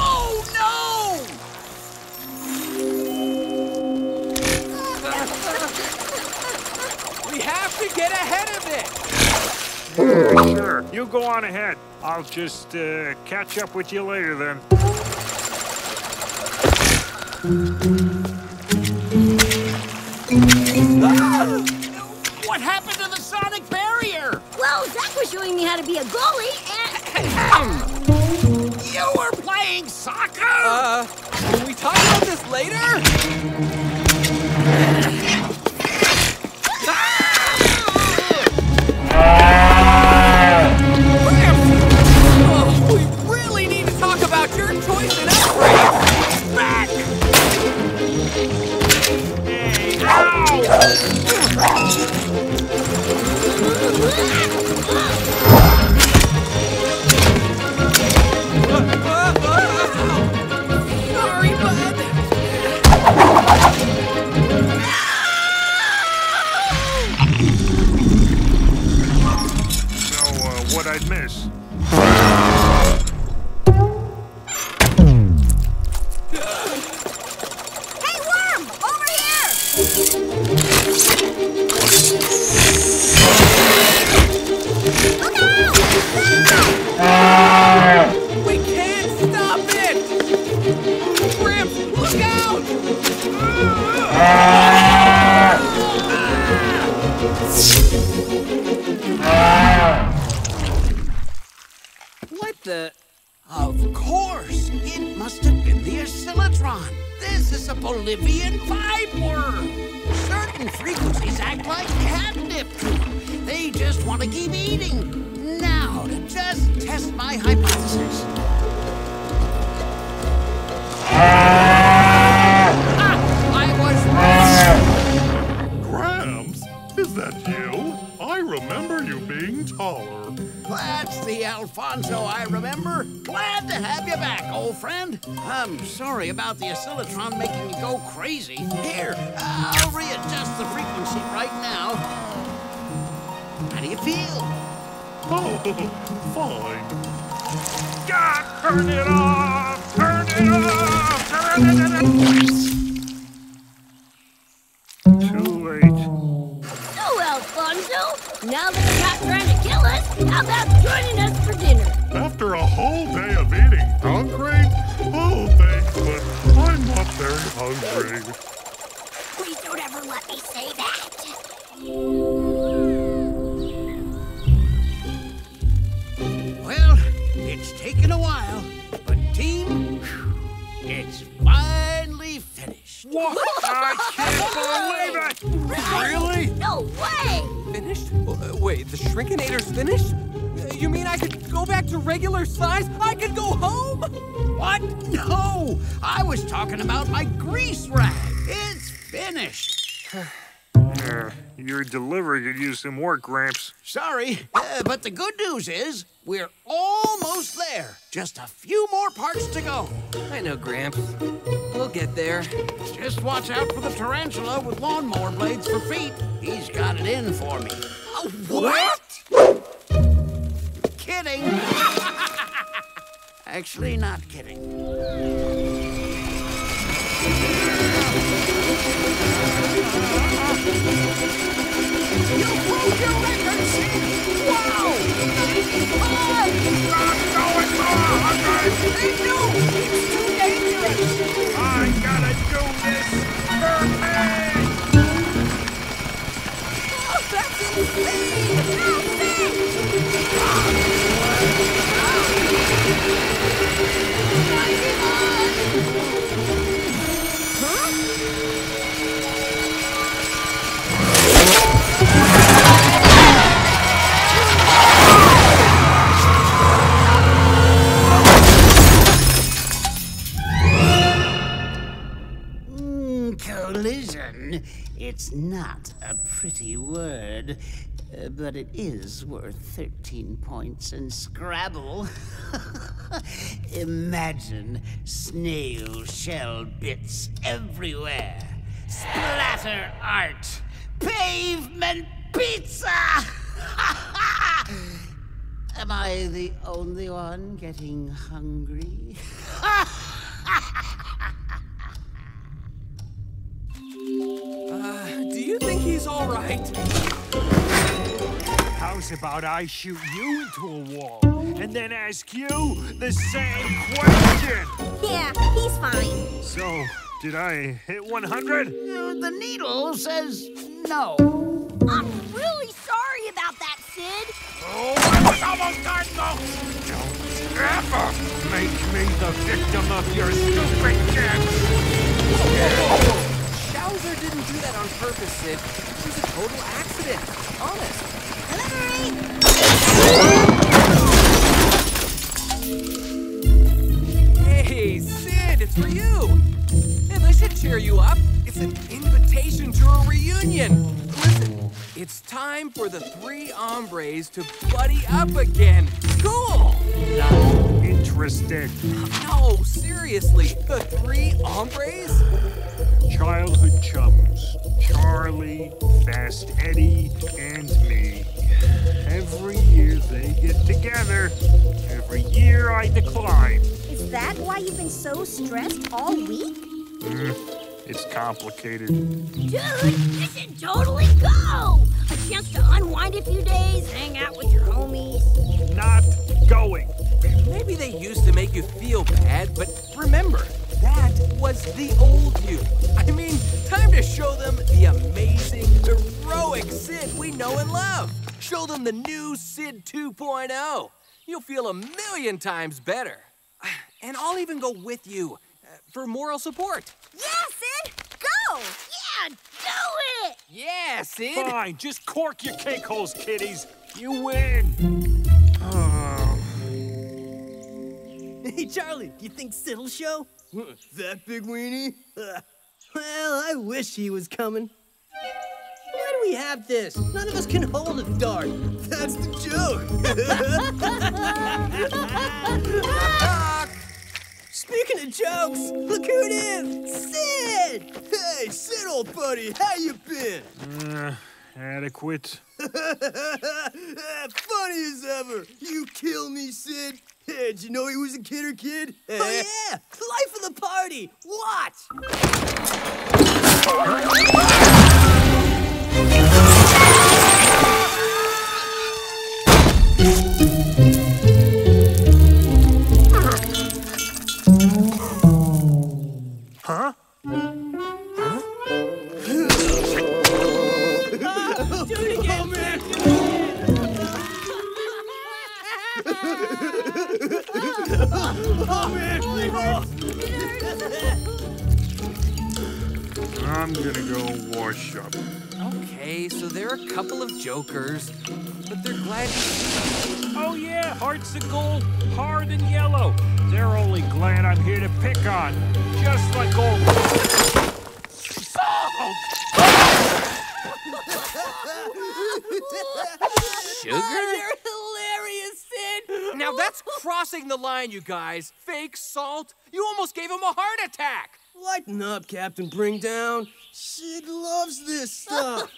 Oh no! We have to get ahead of it! Sure, you go on ahead. I'll just uh, catch up with you later then. Ah! What happened to the sonic barrier? Well, Zach was showing me how to be a goalie and... You were playing soccer? Uh, can we talk about this later? Ah! Oh, we really need to talk about your choice and upgrades. Back! Sorry, bud. So, uh, what I'd miss? Bolivian vibe worm. Certain frequencies act like catnip. They just want to keep eating. Now, to just test my hypothesis. Ah, I was wrong. Gramps, is that you? I remember you being taller. That's the Alfonso I remember. Glad to have you back, old friend. I'm sorry about the oscillotron making you go crazy. Here, I'll readjust the frequency right now. How do you feel? Oh, fine. God, turn it off! Turn it off! Turn it off! Too late. So, Alfonso, now that you're not trying to kill us, how about joining us for dinner? After a whole day of eating hungry? Oh, thanks, but I'm not very hungry. Please don't ever let me say that. Well, it's taken a while, but team, it's finally finished. What? I can't believe it! Really? No way! Finished? Uh, wait, the Shrinkinator's finished? You mean I could go back to regular size? I could go home? What? No! I was talking about my grease rag. It's finished. uh, your delivery could use some work, Gramps. Sorry, uh, but the good news is we're almost there. Just a few more parts to go. I know, Gramps. We'll get there. Just watch out for the tarantula with lawnmower blades for feet. He's got it in for me. Uh, what? Kidding. Actually, not kidding. You broke your record, Sid! Wow! ninety-five! Stop going hard! They do! It's too dangerous! I gotta do this for me! Oh, that's insane! Help me! Oh, Latin. It's not a pretty word, uh, but it is worth thirteen points in Scrabble. Imagine snail shell bits everywhere. Splatter art. Pavement pizza! Am I the only one getting hungry? uh, do you think he's all right? How's about I shoot you into a wall and then ask you the same question? Yeah, he's fine. So, did I hit one hundred? Uh, the needle says no. I'm really sorry about that, Sid. Oh, I was almost done, folks! Don't ever make me the victim of your stupid games! Chowser didn't do that on purpose, Sid. It was a total accident. Honest. Delivery! Hey, Sid, it's for you! And this should cheer you up. It's an invitation to a reunion. Listen, it's time for the three hombres to buddy up again. Cool! Not interested. No, seriously, the three hombres? Childhood chums. Charlie, Fast Eddie, and me. Every year they get together. Every year I decline. Is that why you've been so stressed all week? Mm. It's complicated. Dude, this should totally go! A chance to unwind a few days, hang out with your homies. Not going. Maybe they used to make you feel bad, but remember, that was the old you. I mean, time to show them the amazing, heroic Sid we know and love. Show them the new Sid two point oh. You'll feel a million times better. And I'll even go with you for moral support. Yeah, Sid! Go! Yeah, do it! Yeah, Sid! Fine, just cork your cake holes, kiddies. You win. Oh. Hey, Charlie, do you think Sid'll show? That big weenie? Uh, well, I wish he was coming. Why do we have this? None of us can hold a dart. That's the joke. Speaking of jokes, look who it is! Sid! Hey, Sid, old buddy, how you been? Uh, adequate. Funny as ever. You kill me, Sid. Hey, did you know he was a kidder kid? Oh, yeah! Life of the party! Watch! Huh? Huh? Oh, do it again, oh, man! Oh, man! Oh. I'm gonna go wash up. Okay, so they're a couple of jokers, but they're glad to see me. Oh, yeah, hearts of gold, hard and yellow. They're only glad I'm here to pick on. Just like old... Salt! Sugar? You're hilarious, Sid! Now that's crossing the line, you guys. Fake salt? You almost gave him a heart attack! Lighten up, Captain Bring Down. Sid loves this stuff.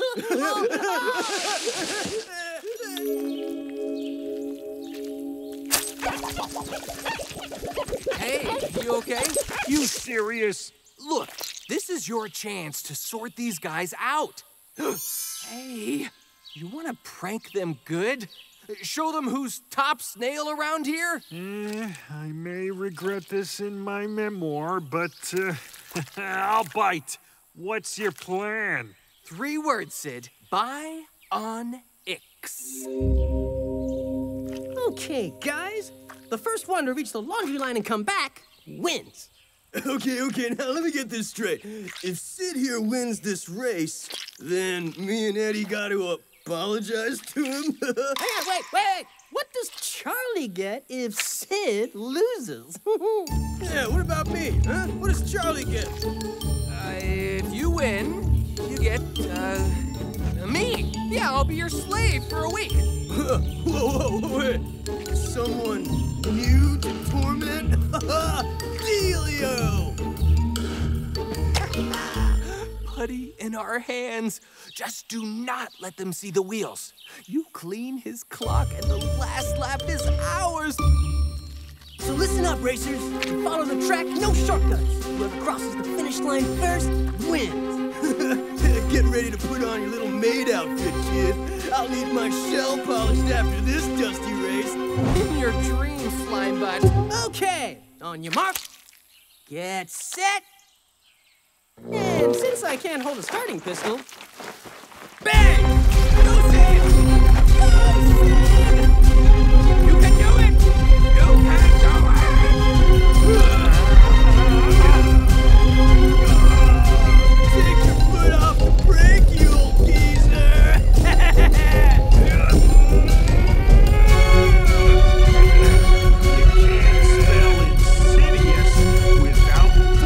Hey, you okay? You serious? Look, this is your chance to sort these guys out. Hey, you want to prank them good? Show them who's top snail around here? Eh, I may regret this in my memoir, but uh, I'll bite. What's your plan? Three words, Sid. Buy on X. Okay, guys. The first one to reach the laundry line and come back wins. Okay, okay, now let me get this straight. If Sid here wins this race, then me and Eddie got to apologize to him. Hang on, wait, wait, wait. What does Charlie get if Sid loses? Yeah, what about me, huh? What does Charlie get? Uh, if you win, you get, uh, me. Yeah, I'll be your slave for a week. Whoa, whoa, whoa, wait. Someone new to torment? Dealio! Putty in our hands. Just do not let them see the wheels. You clean his clock and the last lap is ours. So listen up, racers. Follow the track, no shortcuts. Whoever crosses the finish line first wins. Get ready to put on your little maid outfit, kid. I'll need my shell polished after this dusty race. In your dreams, Slimebot. Okay, on your mark, get set. And since I can't hold a starting pistol, bang! Go, Sid! Go, Sid! You can do it! You can do it! Take your foot off the brake, you old geezer! You can't spell insidious without the stick.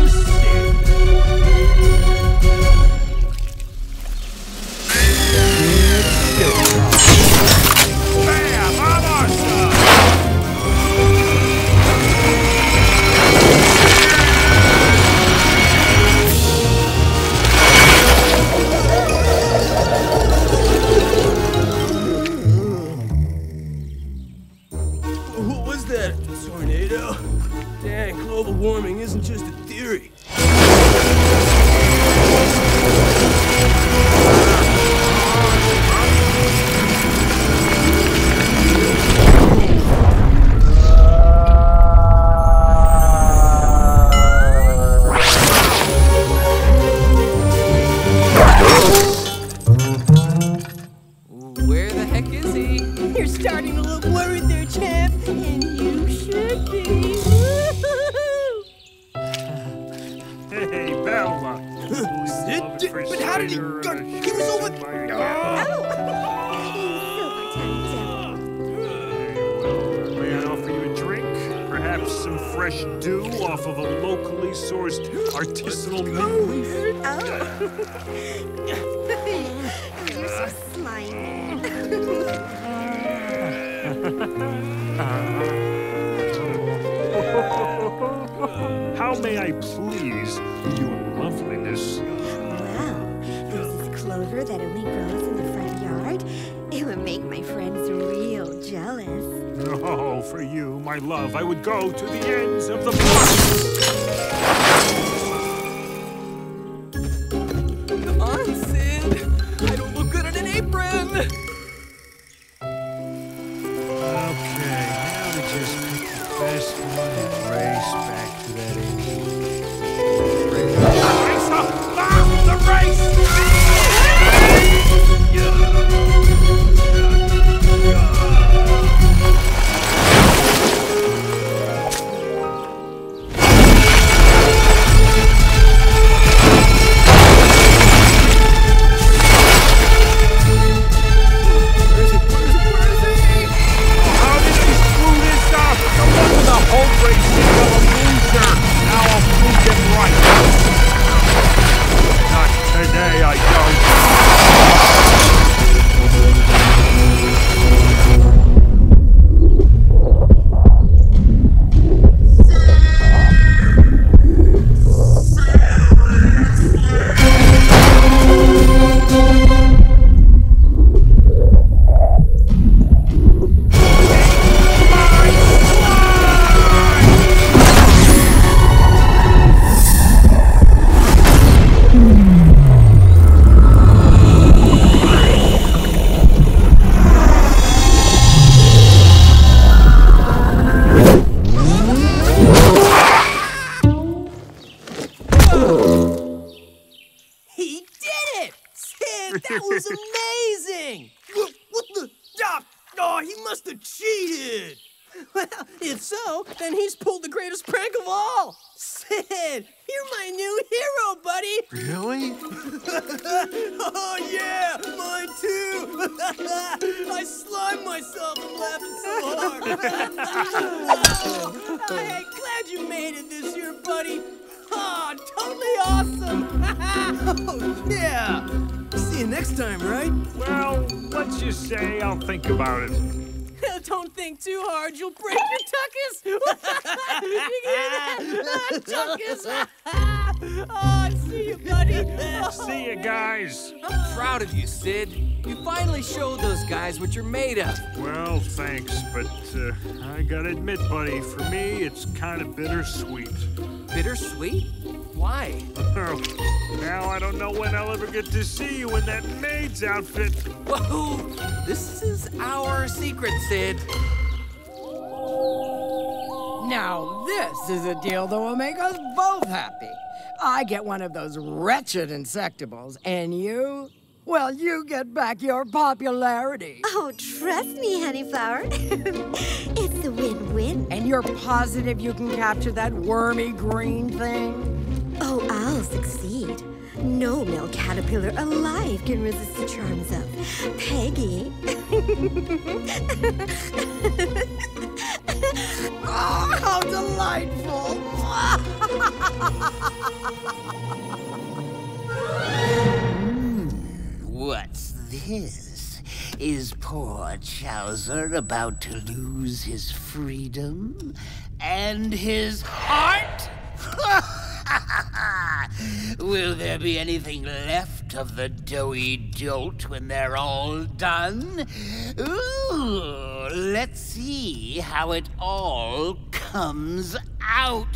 Warming isn't just a theory. Where the heck is he? You're starting to look worried there, champ, and you should be. But how did he gun? He was over there. No. Oh! He's so may I offer you a drink? Perhaps some fresh dew off of a locally sourced artisanal moon? Oh. You're so slimy. How may I please your loveliness? Clover that only grows in the front yard? It would make my friends real jealous. Oh, for you, my love, I would go to the ends of the block! Come on, Sid! I don't look good in an apron! Okay, now we just pick the best one and race back to that engine. Race up! Stop the race! Glad you made it this year, buddy. Ah, totally awesome. awesome! Oh, yeah! See you next time, right? Well, what you say? I'll think about it. Don't think too hard, you'll break your tuchus! You hear that? Tuchus! Oh, see you, buddy! See you, guys! I'm proud of you, Sid. You finally showed those guys what you're made of. Well, thanks, but uh, I gotta admit, buddy, for me, it's kind of bittersweet. Bittersweet? Why? Now I don't know when I'll ever get to see you in that maid's outfit. Whoa! This is our secret, Sid. Now this is a deal that will make us both happy. I get one of those wretched Insectables, and you, well, you get back your popularity. Oh, trust me, Honeyflower. It's a win-win. And you're positive you can capture that wormy green thing? Oh, I'll succeed. No male caterpillar alive can resist the charms of Peggy. Oh, how delightful! Mm, what's this? Is poor Chowser about to lose his freedom and his heart? Will there be anything left of the doughy dolt when they're all done? Ooh, let's see how it all comes out.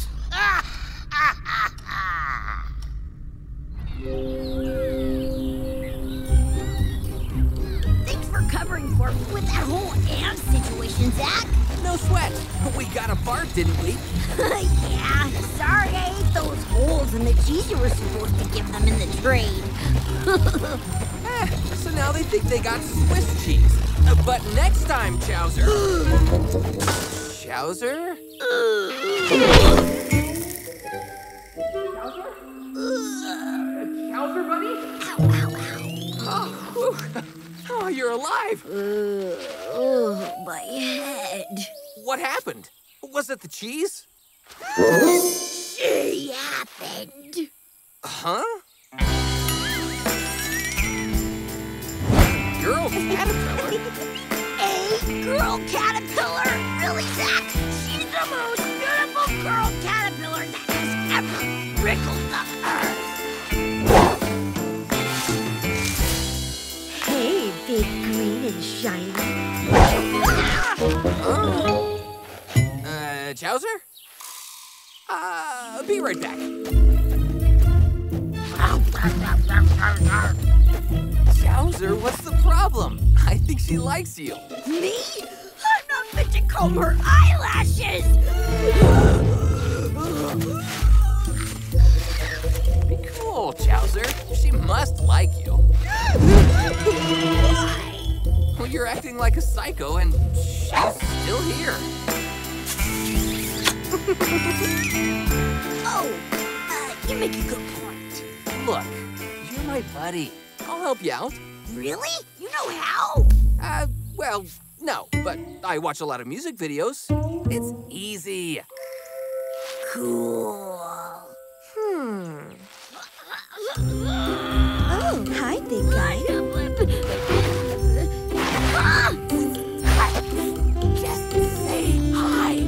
Thanks for covering for me with that whole ant situation, Zach. No sweat. We got a barf, didn't we? Yeah. Sorry I ate those holes in the cheese you were supposed to give them in the trade. eh, so now they think they got Swiss cheese. Uh, but next time, Chowser. Chowser? Chowser? Chowser, buddy? Ow, ow, ow. Oh, whew. Oh, you're alive! Uh, oh, my head. What happened? Was it the cheese? She happened. Huh? Girl caterpillar? A girl caterpillar? Really, Zach? She's the most beautiful girl caterpillar that has ever wriggled the earth. Hey, big, green, and shiny. Oh. Uh, Chowser? Uh, be right back. Chowser, what's the problem? I think she likes you. Me? I'm not fit to comb her eyelashes! Be cool, Chowser. She must like you. Why? Well, you're acting like a psycho, and she's still here. Oh, uh, you make a good point. Look, you're my buddy. I'll help you out. Really? You know how? Uh, well, no, but I watch a lot of music videos. It's easy. Cool. Hmm. Oh, hi, big guy. Just say hi.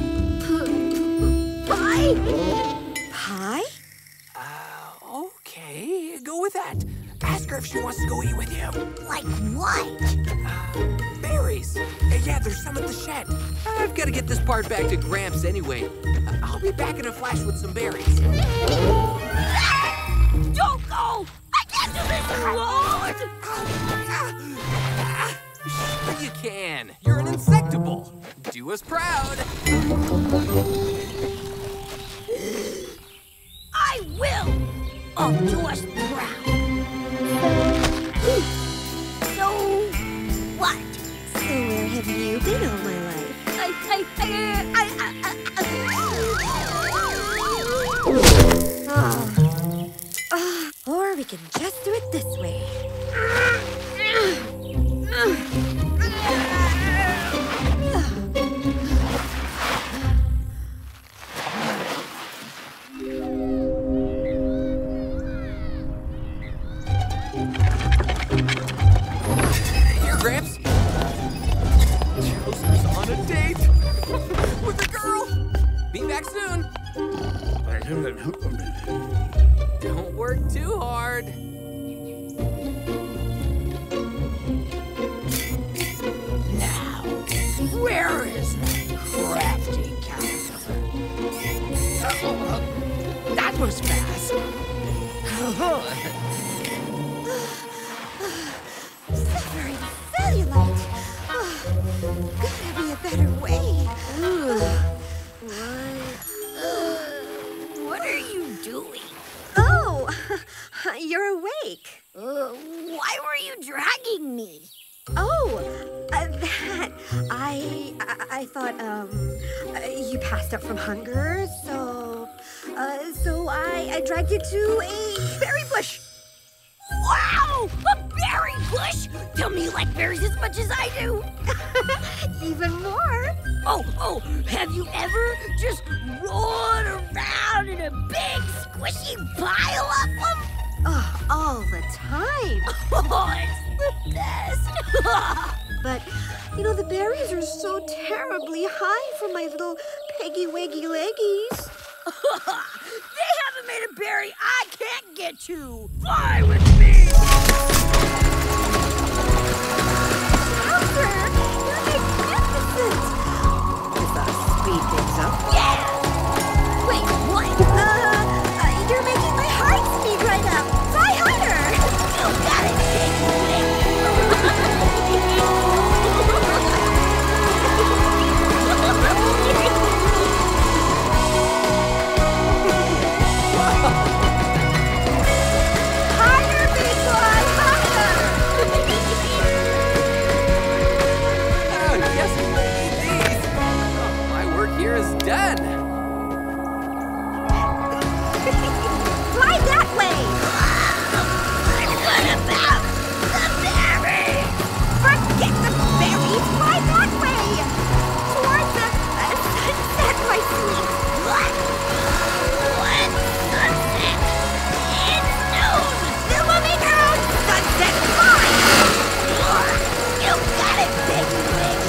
Pie? Pie? Uh, okay, go with that. Ask her if she wants to go eat with you. Like what? Uh, berries. Uh, yeah, there's some at the shed. I've got to get this part back to Gramps anyway. Uh, I'll be back in a flash with some berries. Don't go! I can't do this alone! But you can. You're an Insectable. Do us proud. I will. Oh, do us proud. So what? So where have you been all my life? I, I, I, I, I, I, I. Oh. Uh, or we can just do it this way. Don't work too hard. Now, where is that crafty caterpillar? Oh, that was fast. Suffering cellulite. Oh, gotta be a better way. Oh. What are you doing? Oh, you're awake. Uh, why were you dragging me? Oh, uh, that, I, I, I thought, um, uh, you passed out from hunger, so, uh, so I, I dragged you to a berry bush. Wow, a berry bush? Tell me you like berries as much as I do. Even more. Oh, oh, have you ever just rolled around in a big, squishy pile of them? Oh, all the time. Oh, it's the best. But, you know, the berries are so terribly high for my little peggy-weggy leggies. They haven't made a berry I can't get to. Fly with me! Chowser, you're magnificent! Does that speed things up? Yeah! Wait, what? Uh, uh, you're making my heart speed right up. Fly harder! You got it, Peggy. Is done. Fly that way. What about the berries? Forget the berries. Fly that way. Towards the uh, sunset, my sweet. What? What sunset? It's noon. The moving around sunset. Fly. You got it, big wig.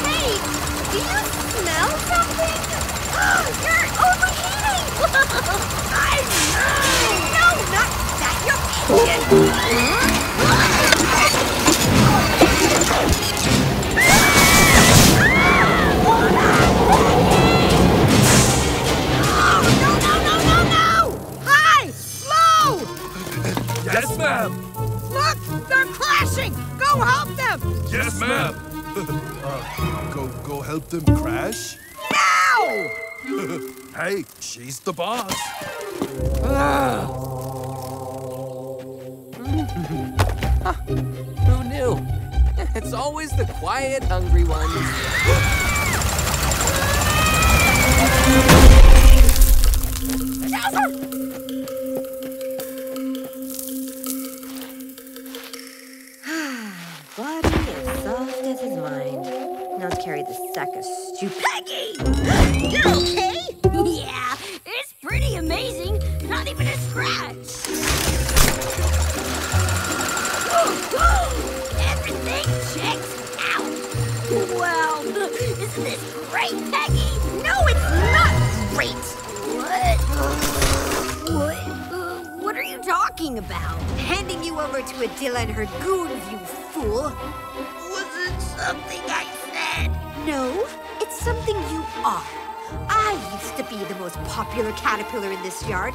Hey, do you smell something? Oh, you're overheating! I know! No, not that, you're Indian! Oh, no, no, no, no, no! Hi! Low! Yes, ma'am! Look, they're crashing! Go help them! Yes, ma'am. uh, go, go help them crash? No! Hey, she's the boss. Ah. Huh. Who knew? It's always the quiet, hungry ones. Chowser! Carry the sack of stupid. Peggy! You okay? Yeah, it's pretty amazing. Not even a scratch. Woohoo! Everything checks out. Wow, isn't this great, Peggy? No, it's not great. What? What? Uh, what are you talking about? Handing you over to Adilla and her goons, you fool. Wasn't something I No, it's something you are. I used to be the most popular caterpillar in this yard.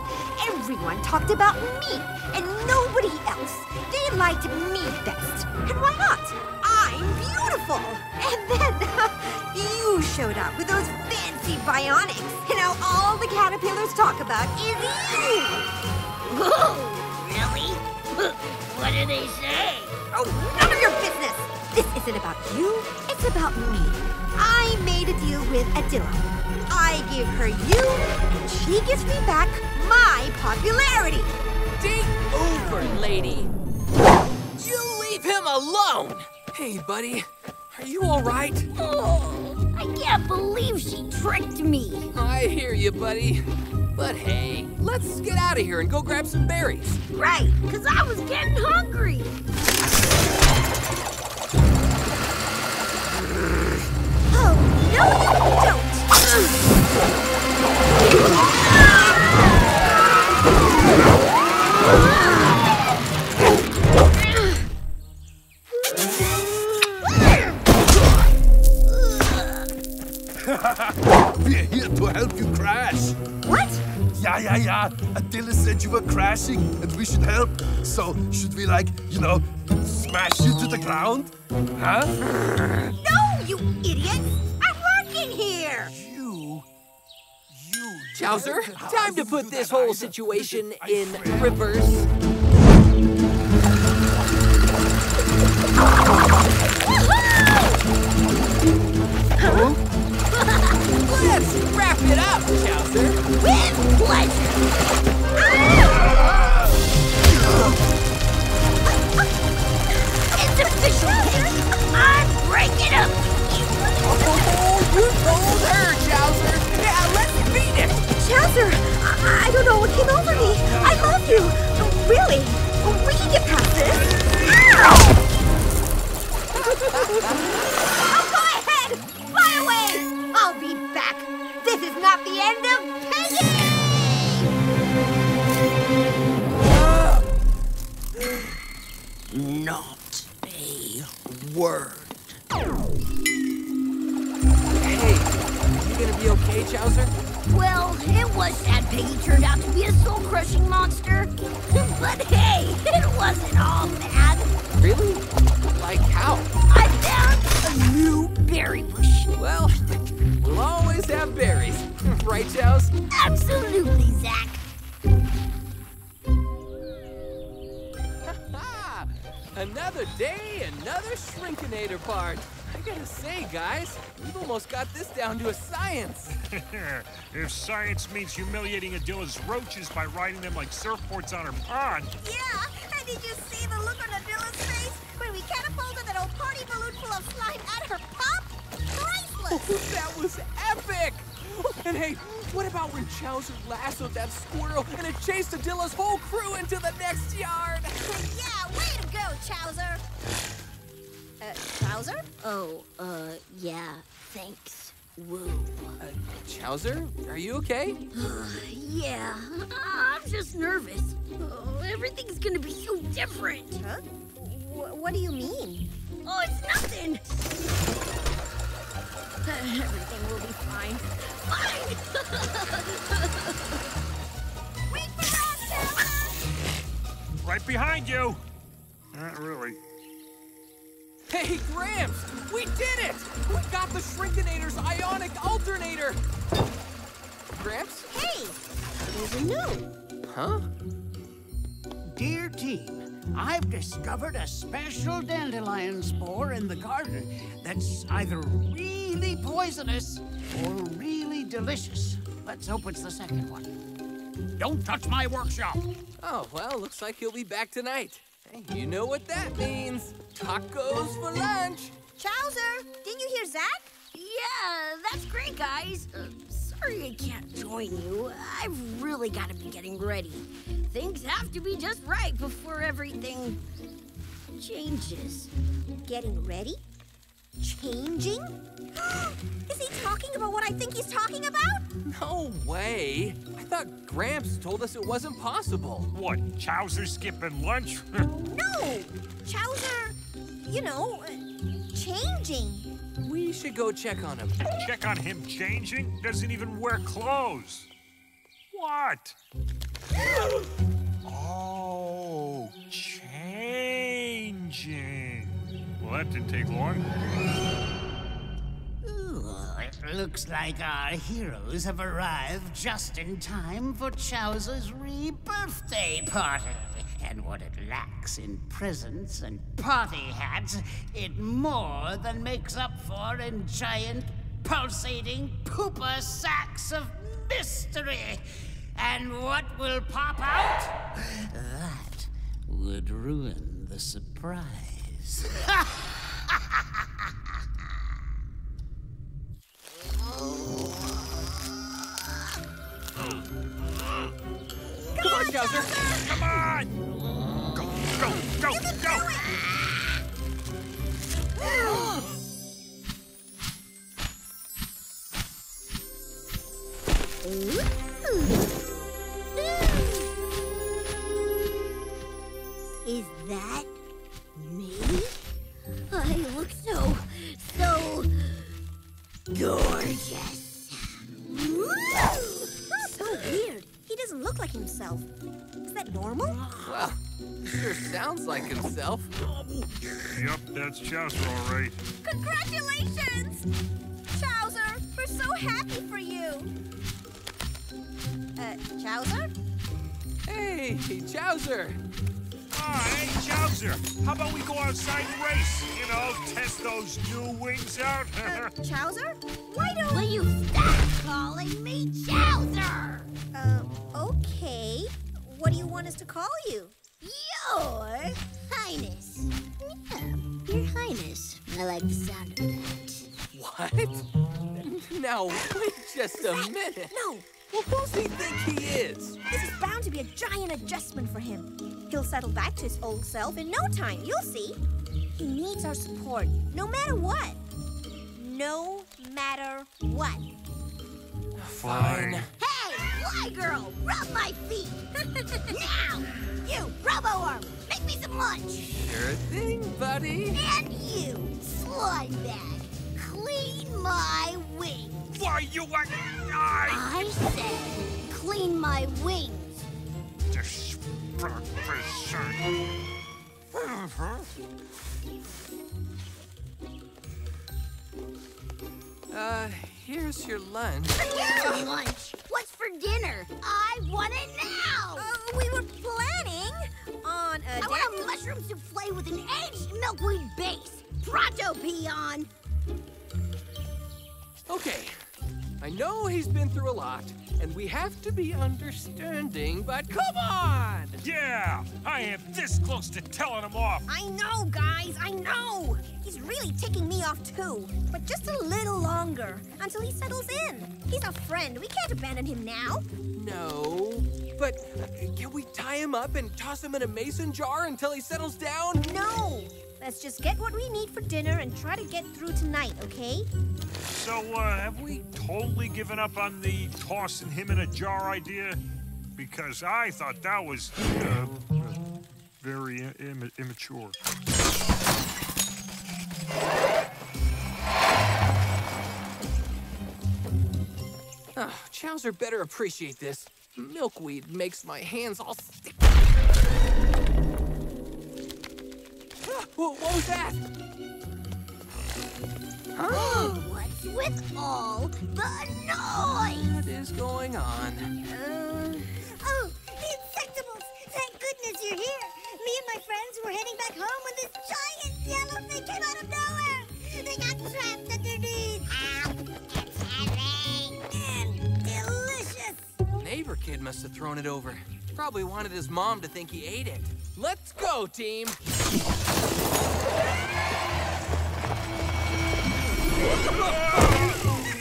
Everyone talked about me and nobody else. They liked me best. And why not? I'm beautiful. And then uh, you showed up with those fancy bionics. And now all the caterpillars talk about is you. Whoa, really? What do they say? Oh, none of your business. This isn't about you, it's about me. I made a deal with Adilla. I give her you, and she gives me back my popularity. Take over, lady. You leave him alone. Hey, buddy, are you all right? Oh, I can't believe she tricked me. I hear you, buddy. But hey, let's get out of here and go grab some berries. Right, because I was getting hungry. We're here to help you crash. What? Yeah, yeah, yeah. Adilla said you were crashing and we should help. So should we, like, you know, smash you to the ground? Huh? No, you idiots! I'm working here! You... you... Chowser, time to put this whole situation in reverse. Huh? Let's wrap it up, Chowser. With pleasure. Ah! Uh, uh, it's official, Peggy. I'm breaking up with you. Oh, you told her, Chowser. Yeah, let's beat it. Chowser, I, I don't know what came over me. I love you. Really. We can get past this. Ow! Fly away! I'll be back. This is not the end of Peggy! Uh, not a word. Hey, you gonna be okay, Chowser? Well, it was sad Peggy turned out to be a soul-crushing monster. But hey, it wasn't all bad. Really? Like how? I found a new berry bush. Well, we'll always have berries. Right, Chows? Absolutely, Zach. Another day, another Shrinkinator part. I gotta say, guys, we've almost got this down to a science. If science means humiliating Adilla's roaches by riding them like surfboards on her pond. Yeah, and did you see the look on Adilla's face when we catapulted that old party balloon full of slime out of her pop? Priceless! That was epic! And hey, what about when Chowser lassoed that squirrel and it chased Adilla's whole crew into the next yard? Yeah, way to go, Chowser! Uh, Chowser? Oh, uh, yeah, thanks. Whoa. Uh, Chowser, are you okay? Yeah, I'm just nervous. Oh, everything's gonna be so different. Huh? W what do you mean? Oh, it's nothing! Uh, everything will be fine. Fine! Wait for us, Chowser! Right behind you! Not really. Hey, Gramps! We did it! We got the Shrinkinator's ionic alternator! Gramps? Hey! There's a new! Huh? Dear team, I've discovered a special dandelion spore in the garden that's either really poisonous or really delicious. Let's hope it's the second one. Don't touch my workshop! Oh, well, looks like he'll be back tonight. You know what that means. Tacos for lunch. Chowser, didn't you hear Zach? Yeah, that's great, guys. Uh, sorry I can't join you. I've really got to be getting ready. Things have to be just right before everything changes. Getting ready? Changing? Is he talking about what I think he's talking about? No way. I thought Gramps told us it wasn't possible. What, Chowser skipping lunch? No, Chowser, you know, changing. We should go check on him. Check on him changing? Doesn't even wear clothes. What? Oh, changing. Well, that didn't take long. Ooh, it looks like our heroes have arrived just in time for Chowser's re-birthday party. And what it lacks in presents and party hats, it more than makes up for in giant, pulsating pooper sacks of mystery. And what will pop out? That would ruin the surprise. Come on, Chowser! Come on! Go, go, go, you can go! Do it. Is that me? I look so, so gorgeous. himself. Is that normal? Well, sure sounds like himself. Yep, that's Chowser, all right. Congratulations! Chowser, we're so happy for you. Uh, Chowser? Hey, Chowser! Ah, hey, Chowser! How about we go outside and race? You know, test those new wings out. uh, Chowser? Why don't... Will you stop calling me Chowser? Uh, okay. What do you want us to call you? Your Highness. Yeah, Your Highness. I like the sound of that. What? Now, wait just a Zach, minute. No. Well, who does he think he is? This is bound to be a giant adjustment for him. He'll settle back to his old self in no time, you'll see. He needs our support, no matter what. No matter what. Fine. Hey, fly girl, rub my feet. Now, you, robo-worm, make me some lunch. Sure thing, buddy. And you, slime bag, clean my wings. Why, you are... I said, clean my wings. Uh, here's your lunch. Forget your lunch. What's for dinner? I want it now. Uh, we were planning on a... I want a mushroom souffle with an aged milkweed base. Pronto, peon. Okay. I know he's been through a lot, and we have to be understanding, but come on! Yeah, I am this close to telling him off. I know, guys, I know. He's really ticking me off, too, but just a little longer, until he settles in. He's a friend. We can't abandon him now. No, but can we tie him up and toss him in a mason jar until he settles down? No! Let's just get what we need for dinner and try to get through tonight, okay? So, uh, have we totally given up on the tossing him in a jar idea? Because I thought that was, uh, very im- immature. Oh, Chowser better appreciate this. Milkweed makes my hands all sticky. What was that? Huh? What's with all the noise? What is going on? Uh... Oh, the Insectables! Thank goodness you're here! Me and my friends were heading back home when this giant yellow thing came out of nowhere! They got trapped underneath! Ow! It's heavy! And delicious! Neighbor kid must have thrown it over. Probably wanted his mom to think he ate it. Let's go, team!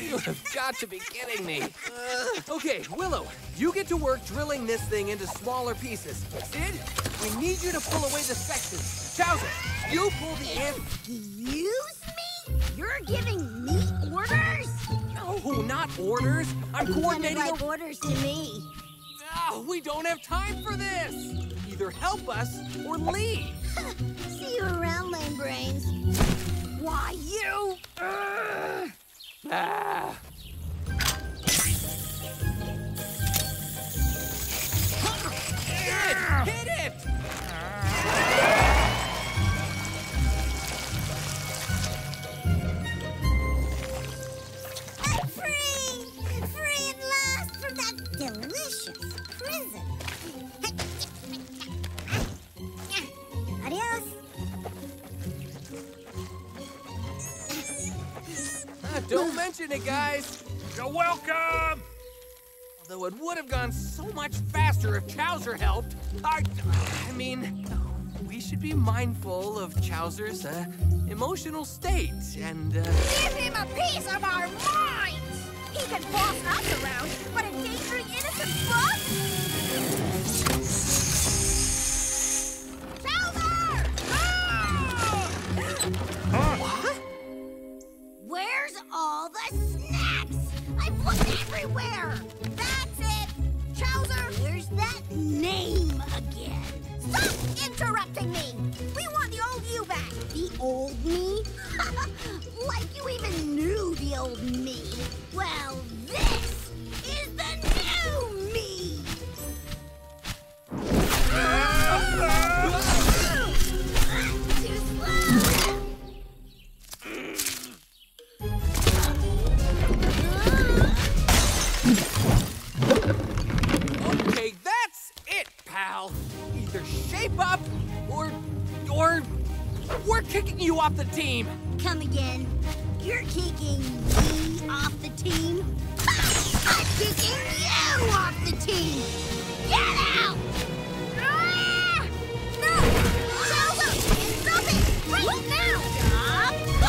You have got to be kidding me. Uh, okay, Willow, you get to work drilling this thing into smaller pieces. Sid, we need you to pull away the sections. Chowser, you pull the end. Excuse me? You're giving me orders? No, not orders. I'm you coordinating like the orders to me. Oh, we don't have time for this. Either help us or leave. See you around, lame brains. Why, you? Uh, ah. Hit it! Hit it! I'm free! Free at last from that delicious prison. Adios. Don't mention it, guys. You're welcome. Although it would have gone so much faster if Chowser helped. I, I mean, we should be mindful of Chowser's uh, emotional state and. Uh... Give him a piece of our minds. He can boss us around, but endangering innocent folks. Chowser! Oh! Huh? What? Where's all the snacks? I've looked everywhere. That's it. Chowser, where's that name again? Stop interrupting me. We want the old you back. The old me? Like you even knew the old me. Well, this is the new me. off the team. Come again. You're kicking me off the team. I'm kicking you off the team. Get out! Ah! No! Chowser! Stop it! Right now! Stop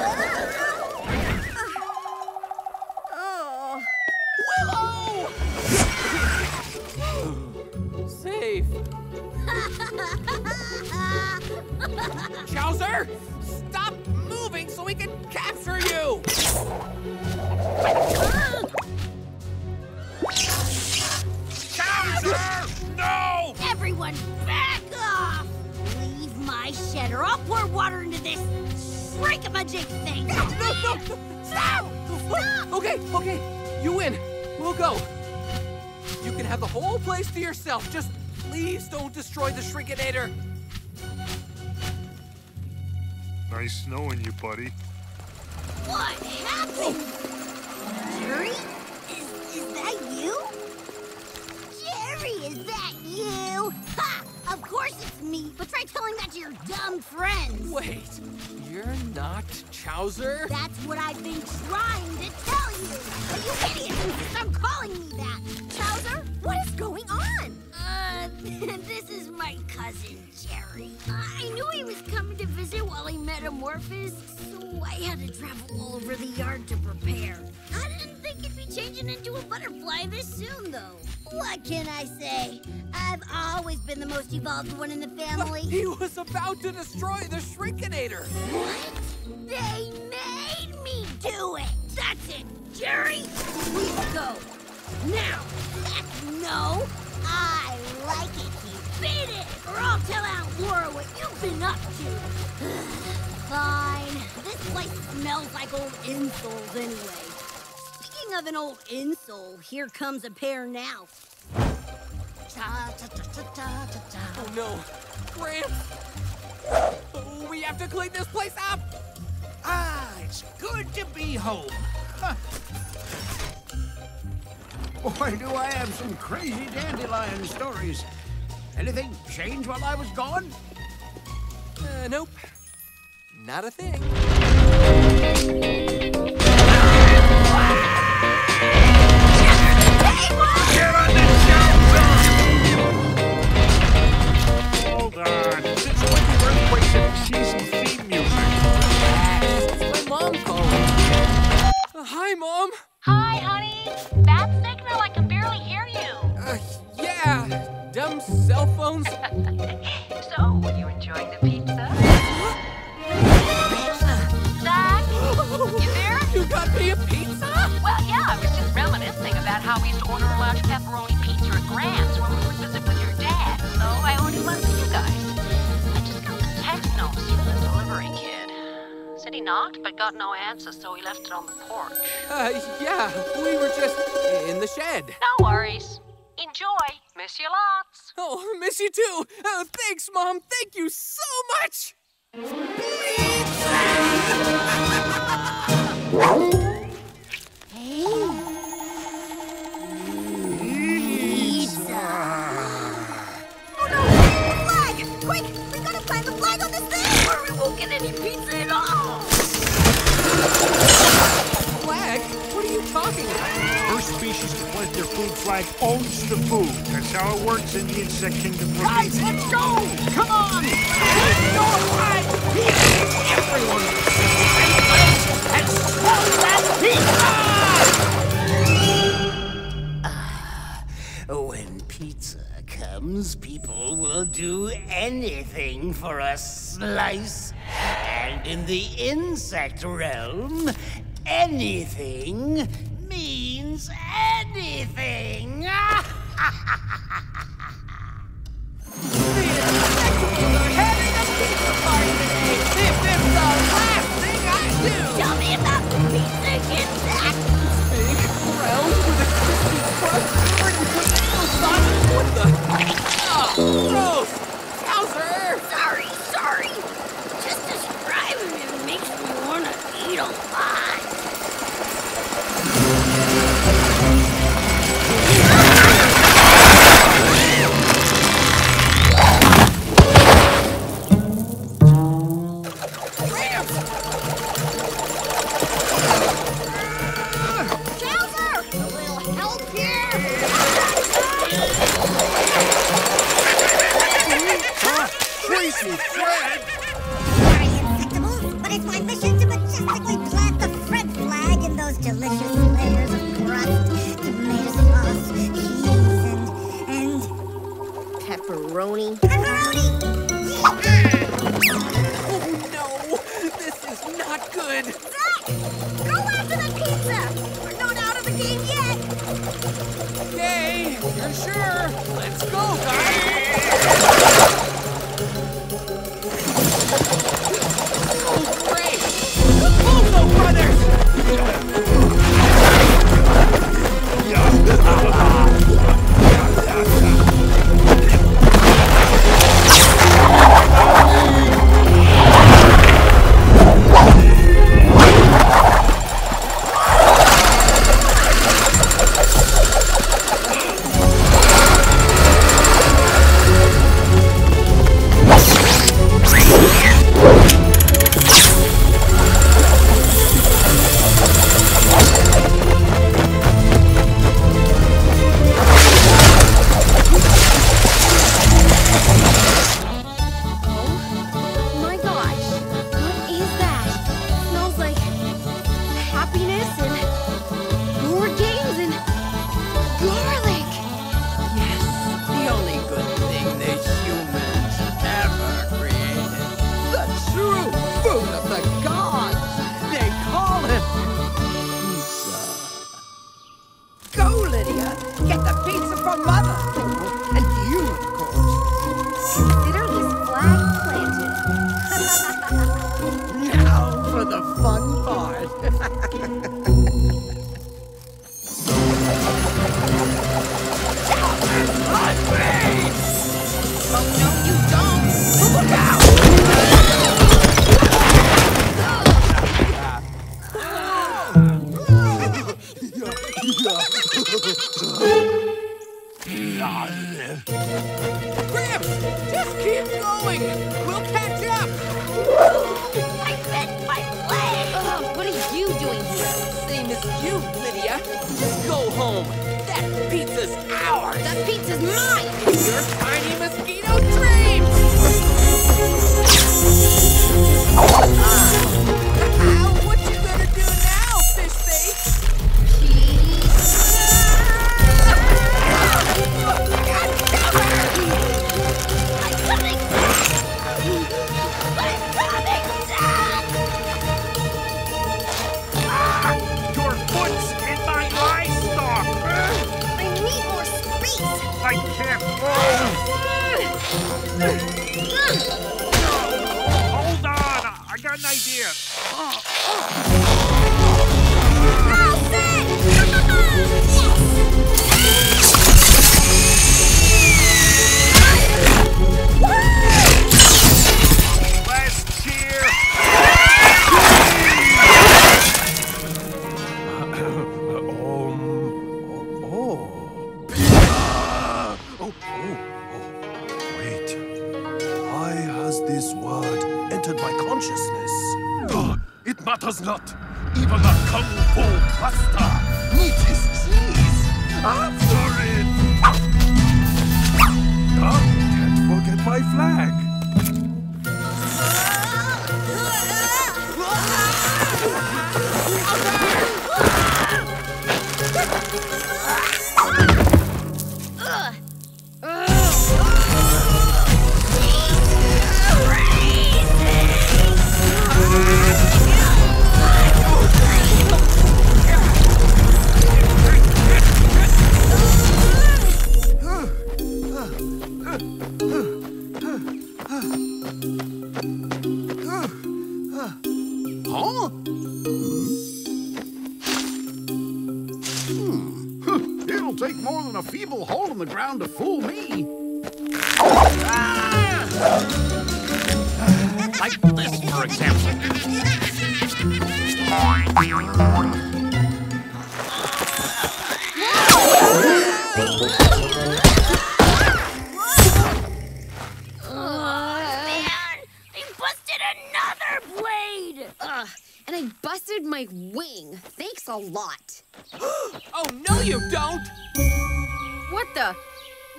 calling me that! Oh. Willow! Safe. Chowser! Stop moving so we can capture you! Chowser! No! Everyone back off! Leave my shed or I'll pour water into this shrink-a-magic thing! No, no, no! Stop! Stop! Okay, okay, you win. We'll go. You can have the whole place to yourself. Just please don't destroy the Shrinkinator. Nice knowing you, buddy. What happened? Oh. Jerry? Is, is that you? Jerry, is that you? Ha! Of course it's me, but try telling that to your dumb friends. Wait, you're not Chowser? That's what I've been trying to tell you. But you idiots insist on calling me that. Chowser, what is going on? Uh, this is my cousin, Jerry. Uh, I knew he was coming to visit while he metamorphosed, so I had to travel all over the yard to prepare. I didn't think he'd be changing into a butterfly this soon, though. What can I say? I've always been the most evolved one in the family. But he was about to destroy the Shrinkinator. What? They made me do it. That's it, Jerry. We go. Now, that's no. I like it. You beat it, or I'll tell Aunt Laura what you've been up to. Fine. This place smells like old insoles anyway. Speaking of an old insole, here comes a pair now. Cha cha cha cha cha cha cha. Oh no, Gramps! Oh, we have to clean this place up. Ah, it's good to be home. Huh. Boy, do I have some crazy dandelion stories. Anything change while I was gone? Uh, nope. Not a thing. Get on the Chowser! Hold on. Since when do earthquakes have cheesy theme music? That's my mom calling. Uh, hi, Mom. Hi, honey. That signal, I can barely hear you. Uh, yeah, dumb cell phones. So, were you enjoying the pizza? Pizza? Zach, you there? You got me a pizza? Well, yeah, I was just reminiscing about how we used to order a large pepperoni pizza at Gramps when we would visit with your dad. So, I ordered one for you guys. I just got the text notice from the delivery kid. Said he knocked, but got no answer, so he left it on the porch. Uh, yeah, we were just in the shed. No worries. Enjoy. Miss you lots. Oh, miss you too. Uh, thanks, Mom. Thank you so much. Pizza. Pizza. Oh, no. Flag! Quick, we gotta plant the flag on this thing, or we won't get any pizza at all. Flag? What are you talking about? First species to plant their food flag owns the food. That's how it works in the insect kingdom. Guys, let's go! Come on! Let's go! Everyone! Let's smell that pizza! Ah, when pizza comes, people will do anything for a slice. And in the insect realm, anything means anything! We're having a pizza party today! This is the last thing I do! Tell me about the pizza insect! Big, round, with a crispy crust, pretty potato sauce! What the? Oh, gross! Chowser! Sorry, sorry! Just describing it makes me want to eat a lot! Ah! awful flag! Sorry, Insectables, but it's my mission to majestically plant the French flag in those delicious layers of crust, tomato sauce, cheese, and... and... pepperoni. Pepperoni! Ah. Oh no! This is not good! Zach! Go after that pizza! We're not out of the game yet! Okay, for sure! Let's go, guys!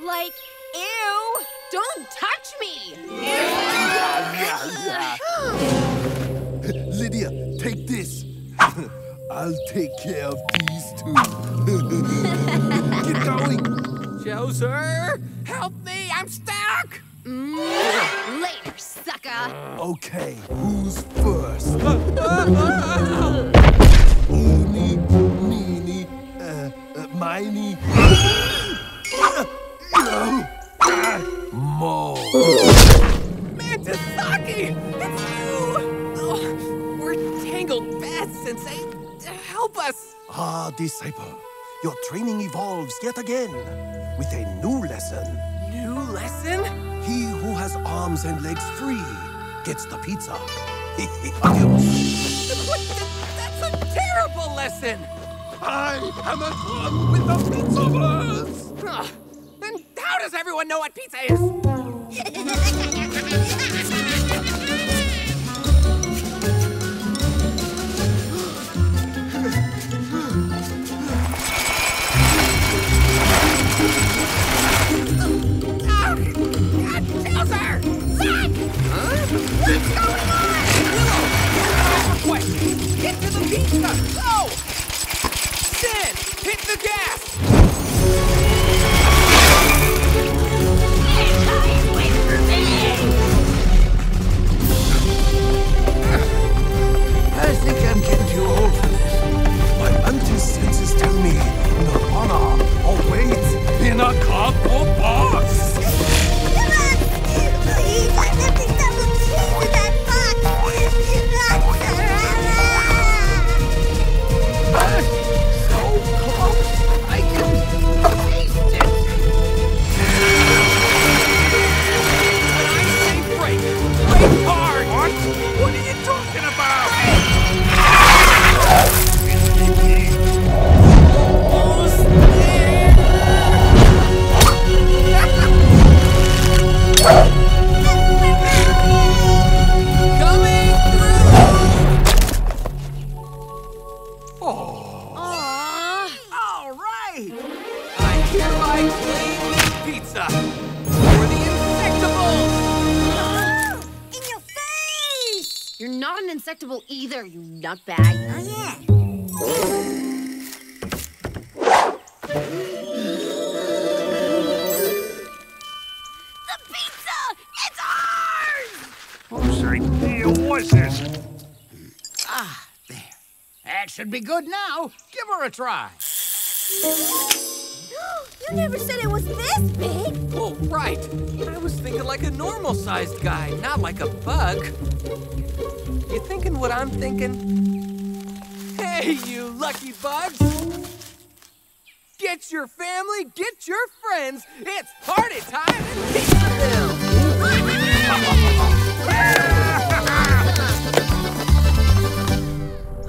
Like, ew! Don't touch me! Ew. Lydia, take this. I'll take care of these two. Get going. Chowser, help me. I'm stuck. Mm. Later, sucker. Okay, who's first? Oonie, meenie, uh, uh, miney. No. More. Mantasaki, it's you! Oh, we're tangled fast, Sensei. Help us. Ah, disciple, your training evolves yet again with a new lesson. New lesson? He who has arms and legs free gets the pizza. What the, that's a terrible lesson. I am at one with the pizzaverse. Huh. Then how does everyone know what pizza is? Oh, God, Chowser! Zach! Huh? What's going on? Willow, question. Get to the pizza! Go! Sid, hit the gas! I think I'm getting too old for this. My auntie senses tell me, no honor, or wait, in a cardboard box. Come on, please, I have to double cheese in that box. But so close, I can taste it. When I say break, break hard. What? What are you talking about? Insectable either, you nutbag. Oh, yeah. The pizza! It's ours! Whose idea was this? Ah, there. That should be good now. Give her a try. You never said it was this big. Oh, right. I was thinking like a normal-sized guy, not like a bug. You thinking what I'm thinking? Hey, you lucky bugs! Get your family, get your friends. It's party time at Pizzaville!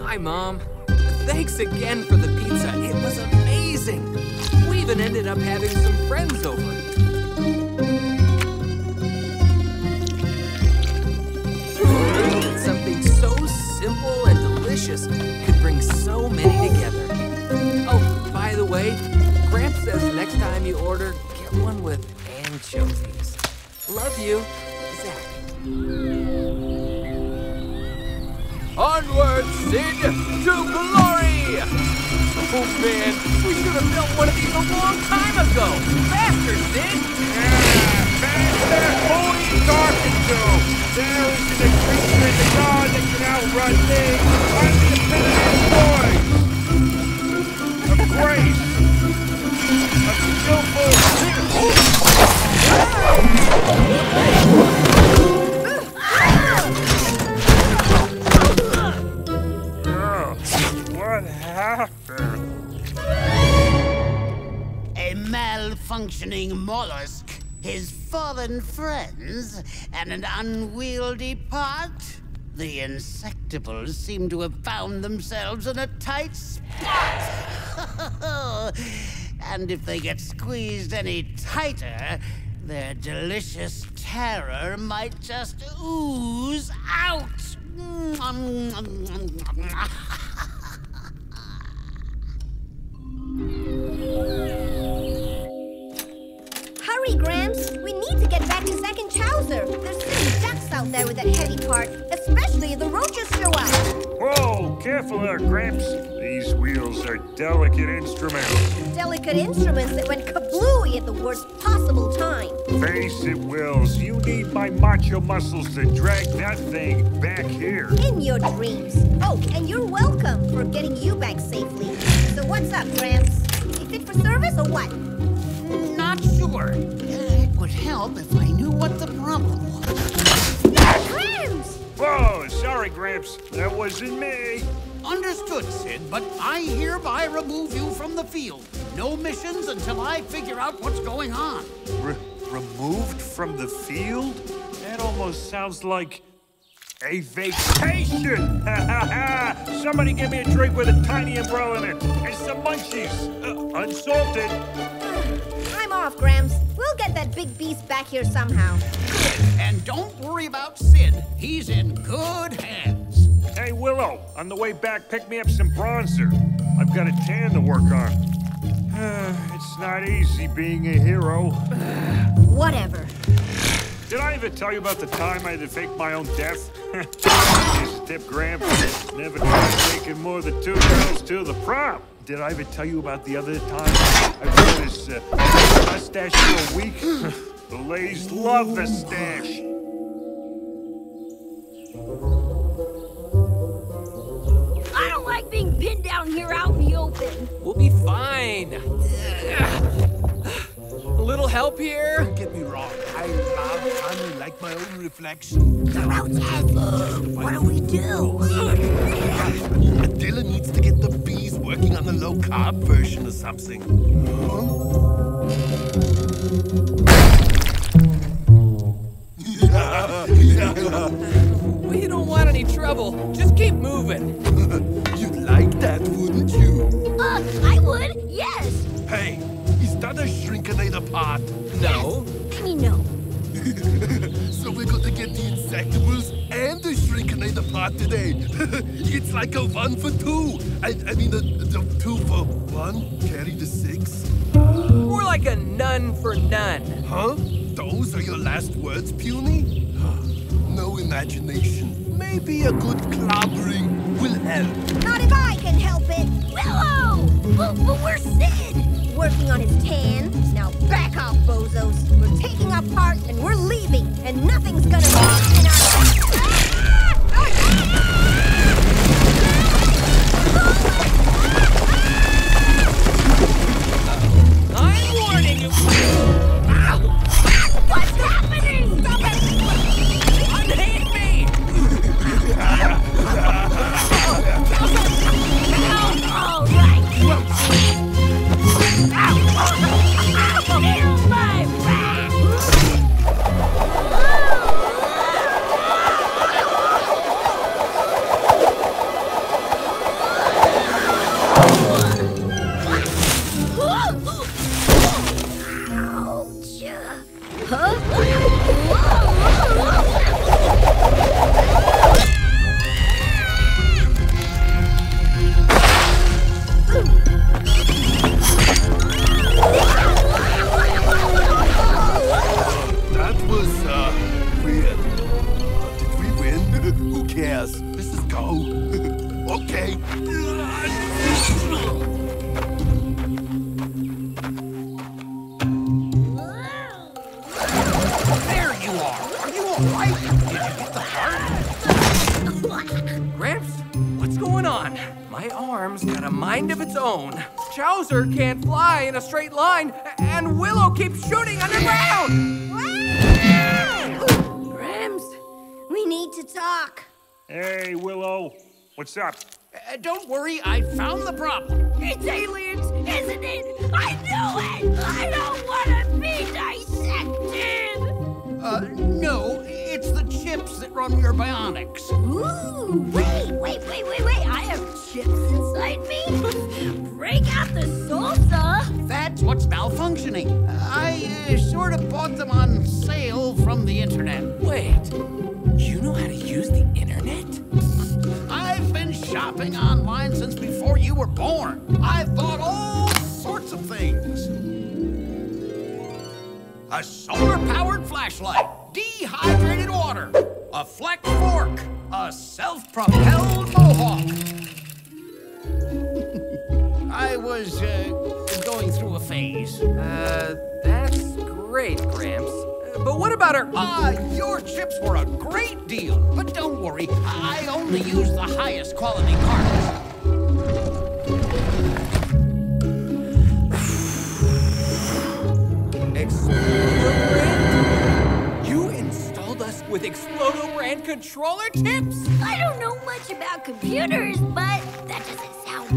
Hi, Mom. Thanks again for the pizza. It was amazing. We even ended up having some friends over. Something so simple and delicious could bring so many together. Oh, by the way, Gramps says next time you order, get one with anchovies. Love you, Zach. Onward, Sid, to glory! Oh, man, we should have built one of these a long time ago. Faster, Sid! Yeah, faster! Oh, you talking to? There isn't a creature in the garden that can outrun me. I'm the epitome boy. Of grace. Of skillful. Oh, what happened? A malfunctioning mollusk, his foreign friends, and an unwieldy pot. The Insectables seem to have found themselves in a tight spot. And if they get squeezed any tighter, their delicious terror might just ooze out. Hurry, Gramps. We need to get back to Zach and Chowser. There's silly ducks out. out there with that heavy part, especially if the roaches show up. Whoa, careful there, Gramps. These wheels are delicate instruments. Delicate instruments that went kablooey at the worst possible time. Face it, Wills, you need my macho muscles to drag that thing back here. In your dreams. Oh, and you're welcome for getting you back safely. So what's up, Gramps? You fit for service or what? Not sure. It would help if I knew what the problem was. Gramps! Whoa, sorry, Gramps. That wasn't me. Understood, Sid, but I hereby remove you from the field. No missions until I figure out what's going on. Re- removed from the field? That almost sounds like a vacation! Ha ha ha! Somebody give me a drink with a tiny umbrella in it and some munchies, uh, unsalted. I'm off, Gramps. We'll get that big beast back here somehow. Good, and don't worry about Sid. He's in good hands. Hey, Willow, on the way back, pick me up some bronzer. I've got a tan to work on. It's not easy being a hero. Whatever. Did I ever tell you about the time I had to fake my own death? Just tip, Gramps. Never tried taking more than two girls to the prom. Did I ever tell you about the other time I wore this uh, mustache for a week? The ladies love the stash. I don't like being pinned down here out in the open. We'll be fine. A little help here? Don't get me wrong. I love honey like my own reflection. The routes have uh, what do we do? Adilla needs to get the bees working on the low-carb version or something. We don't want any trouble. Just keep moving. You'd like that, wouldn't you? Uh, I would, yes. Hey. Is that a Shrinkinator part? No. I mean, no. So we're going to get the Insectables and the Shrinkinator part today. It's like a one for two. I, I mean, the, the two for one, carry the six. More like a none for none. Huh? Those are your last words, Puny? No imagination. Maybe a good club ring will help. Not if I can help it. Willow! But, but we're Sid. Working on his tan. Now back off, bozos. We're taking our part and we're leaving, and nothing's gonna wrong in our Uh-oh. I'm warning you. What's happening? Stop it! Unhand me! All right. It's my back! Ouch! Huh? Chowser can't fly in a straight line, and Willow keeps shooting underground! Gramps, we need to talk. Hey, Willow, what's up? Uh, don't worry, I found the problem. It's aliens, isn't it? I knew it! I don't want to be dissected! Uh, no, it's the chips that run your bionics. Ooh, wait, wait, wait, wait, wait, I have chips inside me? Break out the salsa! That's what's malfunctioning. I uh, sort of bought them on sale from the internet. Wait, you know how to use the internet? I've been shopping online since before you were born. I've bought all sorts of things. A solar-powered flashlight, dehydrated water, a fleck fork, a self-propelled mohawk. I was uh, going through a phase. Uh, that's great, Gramps. But what about our... Ah, uh, your chips were a great deal. But don't worry, I only use the highest quality cards. Explodorant? You installed us with Explodorant controller chips? I don't know much about computers, but that doesn't sound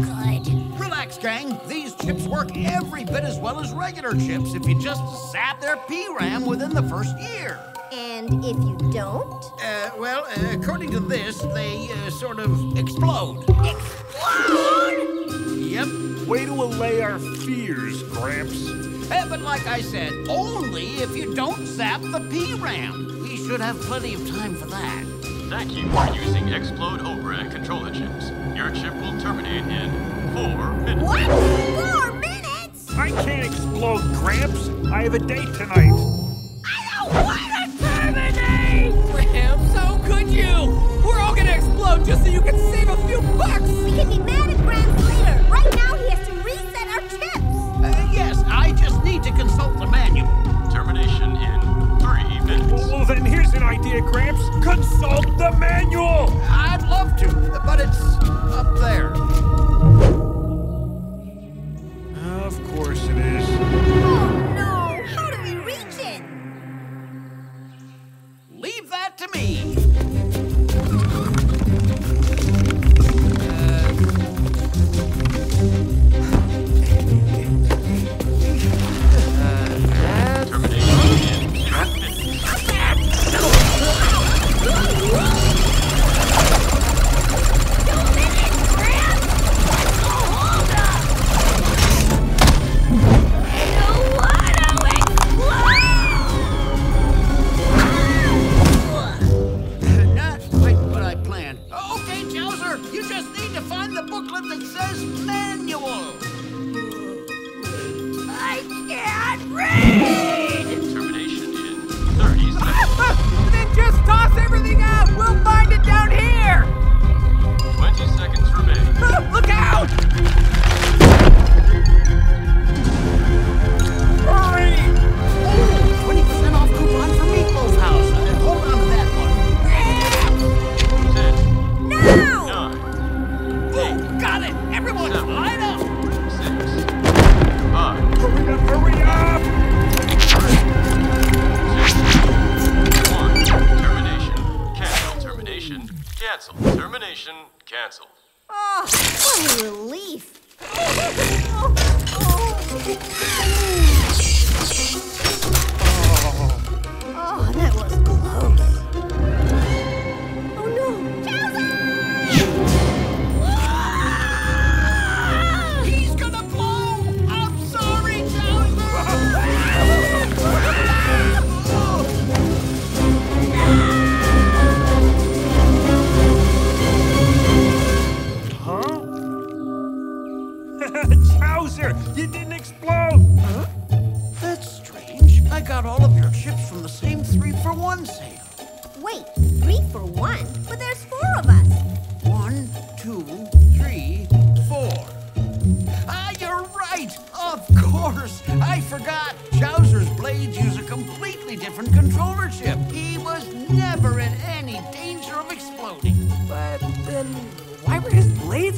good. Relax, gang. These chips work every bit as well as regular chips if you just zap their P RAM within the first year. And if you don't? Uh, well, uh, according to this, they uh, sort of explode. Explode? Yep. Way to allay our fears, Gramps. Eh, but like I said, only if you don't zap the P RAM. We should have plenty of time for that. Thank you for using Explode-Obra controller chips. Your chip will terminate in four minutes. What? Four minutes? I can't explode, Gramps. I have a date tonight. I don't want to terminate! Gramps, how could you? We're all gonna explode just so you can save a few bucks! We can be mad at Gramps later. Right now, he has to reset our chips. Uh, yes, I just need to consult the manual. Termination in three minutes. Well, well, then here's an idea, Gramps. Consult the manual! I'd love to, but it's up there. Of course it is. Oh, no! How do we reach it? Leave that to me.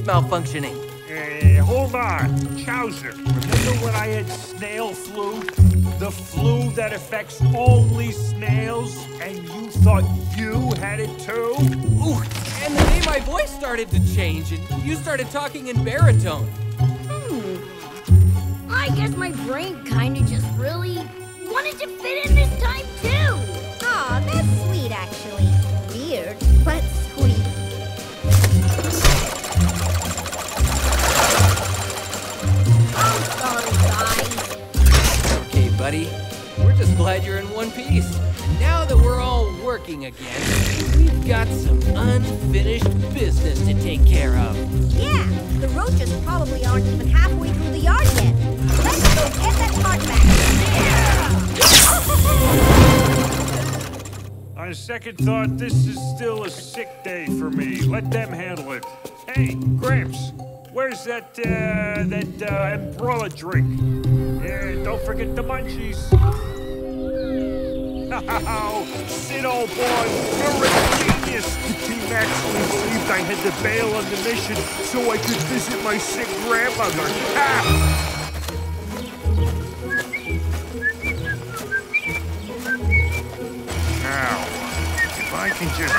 Malfunctioning. Hey, hold on, Chowser. Remember when I had snail flu? The flu that affects only snails, and you thought you had it too? Ooh, and the day my voice started to change, and you started talking in baritone. Hmm. I guess my brain kinda just really wanted to fit in this time too. Aw, that's sweet actually. Weird, but okay, buddy. We're just glad you're in one piece. Now that we're all working again, we've got some unfinished business to take care of. Yeah, the roaches probably aren't even halfway through the yard yet. Let's go get that cart back. Yeah! I On a second thought, this is still a sick day for me. Let them handle it. Hey, Gramps, where's that, uh, that, uh, umbrella drink? Yeah, don't forget the munchies. Oh, Sid, old boy, you're a genius. The team actually believed I had to bail on the mission so I could visit my sick grandmother. Ah! I can just...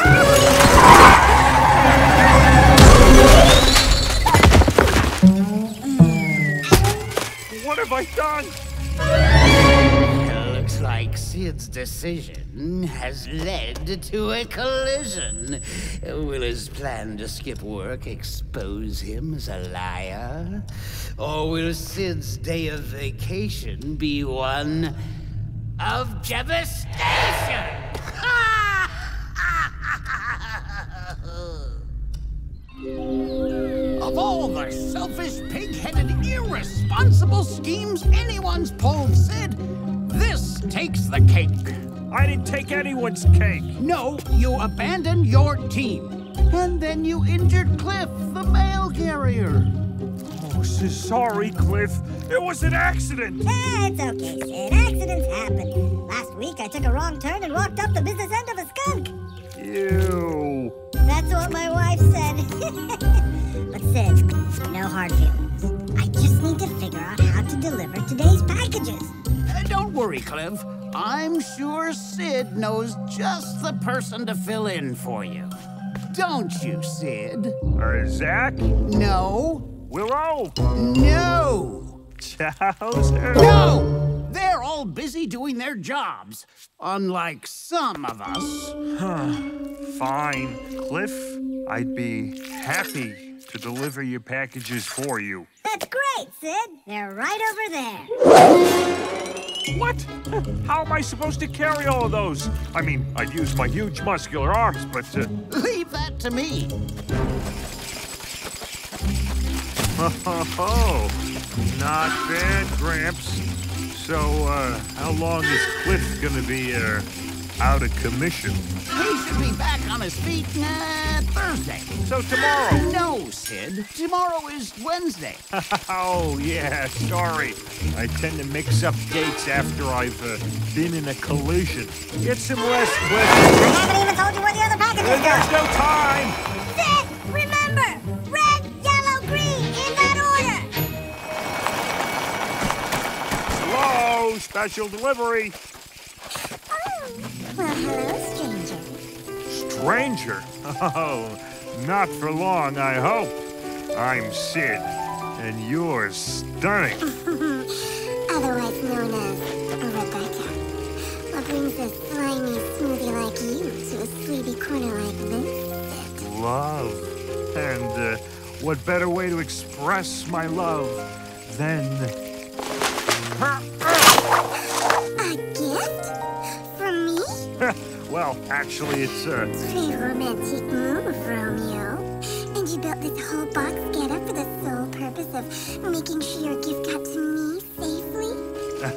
What have I done? It looks like Sid's decision has led to a collision. Will his plan to skip work expose him as a liar? Or will Sid's day of vacation be one of devastation? Of all the selfish, pig-headed, irresponsible schemes anyone's pulled, Sid, this takes the cake. I didn't take anyone's cake. No, you abandoned your team. And then you injured Cliff, the mail carrier. Oh, sorry, Cliff. It was an accident. Yeah, it's okay, Sid. Accidents happen. Last week, I took a wrong turn and walked up the business end of a skunk. Ew. That's what my wife said. But Sid, no hard feelings. I just need to figure out how to deliver today's packages. Uh, don't worry, Cliff. I'm sure Sid knows just the person to fill in for you. Don't you, Sid? Uh, Zach? No. Willow? No. Chowser? No! They're all busy doing their jobs. Unlike some of us. Fine, Cliff. I'd be happy to deliver your packages for you. That's great, Sid. They're right over there. What? How am I supposed to carry all of those? I mean, I'd use my huge muscular arms, but... Uh... Leave that to me. Oh, not bad, Gramps. So, uh, how long is Cliff gonna be, uh, out of commission? He should be back on his feet uh, Thursday. So tomorrow? No, Sid. Tomorrow is Wednesday. Oh, yeah, sorry. I tend to mix up dates after I've uh, been in a collision. Get some rest, Cliff. I haven't even told you where the other package is. There's no time. Sid, remember, red, yellow, green, in that order. Hello, special delivery. Well, hello, stranger. Stranger? Oh, not for long, I hope. I'm Sid, and you're stunning. Otherwise known as Rebecca. What brings a slimy smoothie like you to a sleepy corner like this? Love. And uh, what better way to express my love than... her? Well, actually, it's a... Very romantic move, Romeo. And you built this whole box getup for the sole purpose of making sure your gift got to me safely?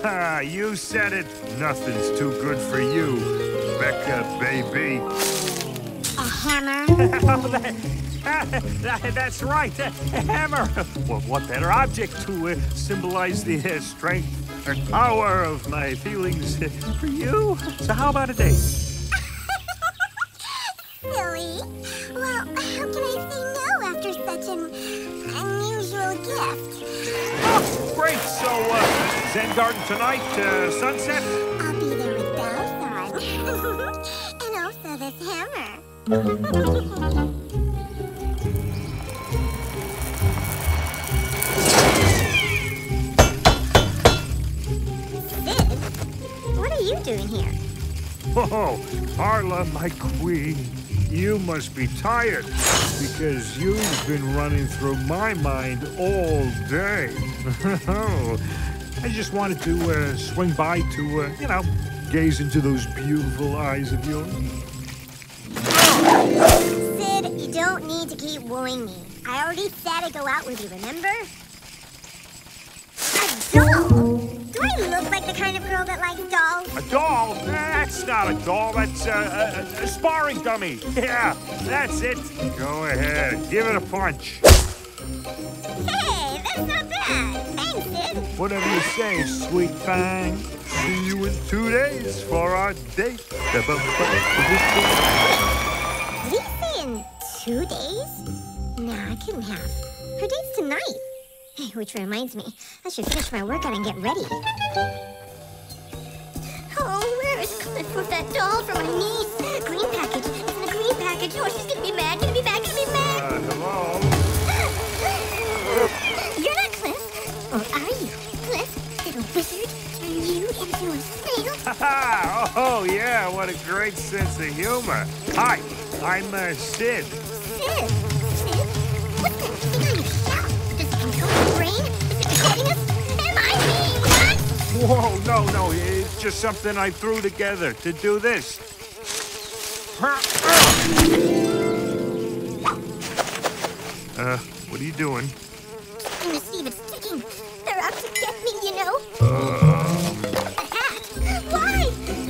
Ah, you said it. Nothing's too good for you, Becca, baby. A hammer? Oh, that, ah, that's right, a hammer. Well, what better object to uh, symbolize the uh, strength or power of my feelings uh, for you? So how about a date? Silly. Well, how can I say no after such an unusual gift? Oh, great. So, uh, Zen Garden tonight, uh, sunset? I'll be there with bells on. And also this hammer. Sid, what are you doing here? Oh, Carla, my queen. You must be tired, because you've been running through my mind all day. I just wanted to uh, swing by to, uh, you know, gaze into those beautiful eyes of yours. Sid, you don't need to keep wooing me. I already said I'd go out with you, remember? A doll? I look like the kind of girl that likes dolls. A doll? That's not a doll. That's uh, a, a sparring dummy. Yeah, that's it. Go ahead. Give it a punch. Hey, that's not bad. Thanks, Sid. Whatever you say, sweet fang. See you in two days for our date. Did he say in two days? No, I couldn't have. Her date's tonight. Which reminds me, I should finish my workout and get ready. Oh, where is Cliff with that doll for my niece? Green package. It's in a green package. Oh, she's gonna be mad. Gonna be mad. Gonna be mad. Uh, hello? You're not Cliff. Or are you? Cliff, little wizard, turn you into a snail? Ha ha! Oh, yeah. What a great sense of humor. Hi, I'm uh, Sid. Sid? Sid? What the thing on your shelf? Whoa, no, no, it's just something I threw together to do this. Uh, what are you doing? Can you see the sticking? They're out to get me, you know? Uh... The hat! Why?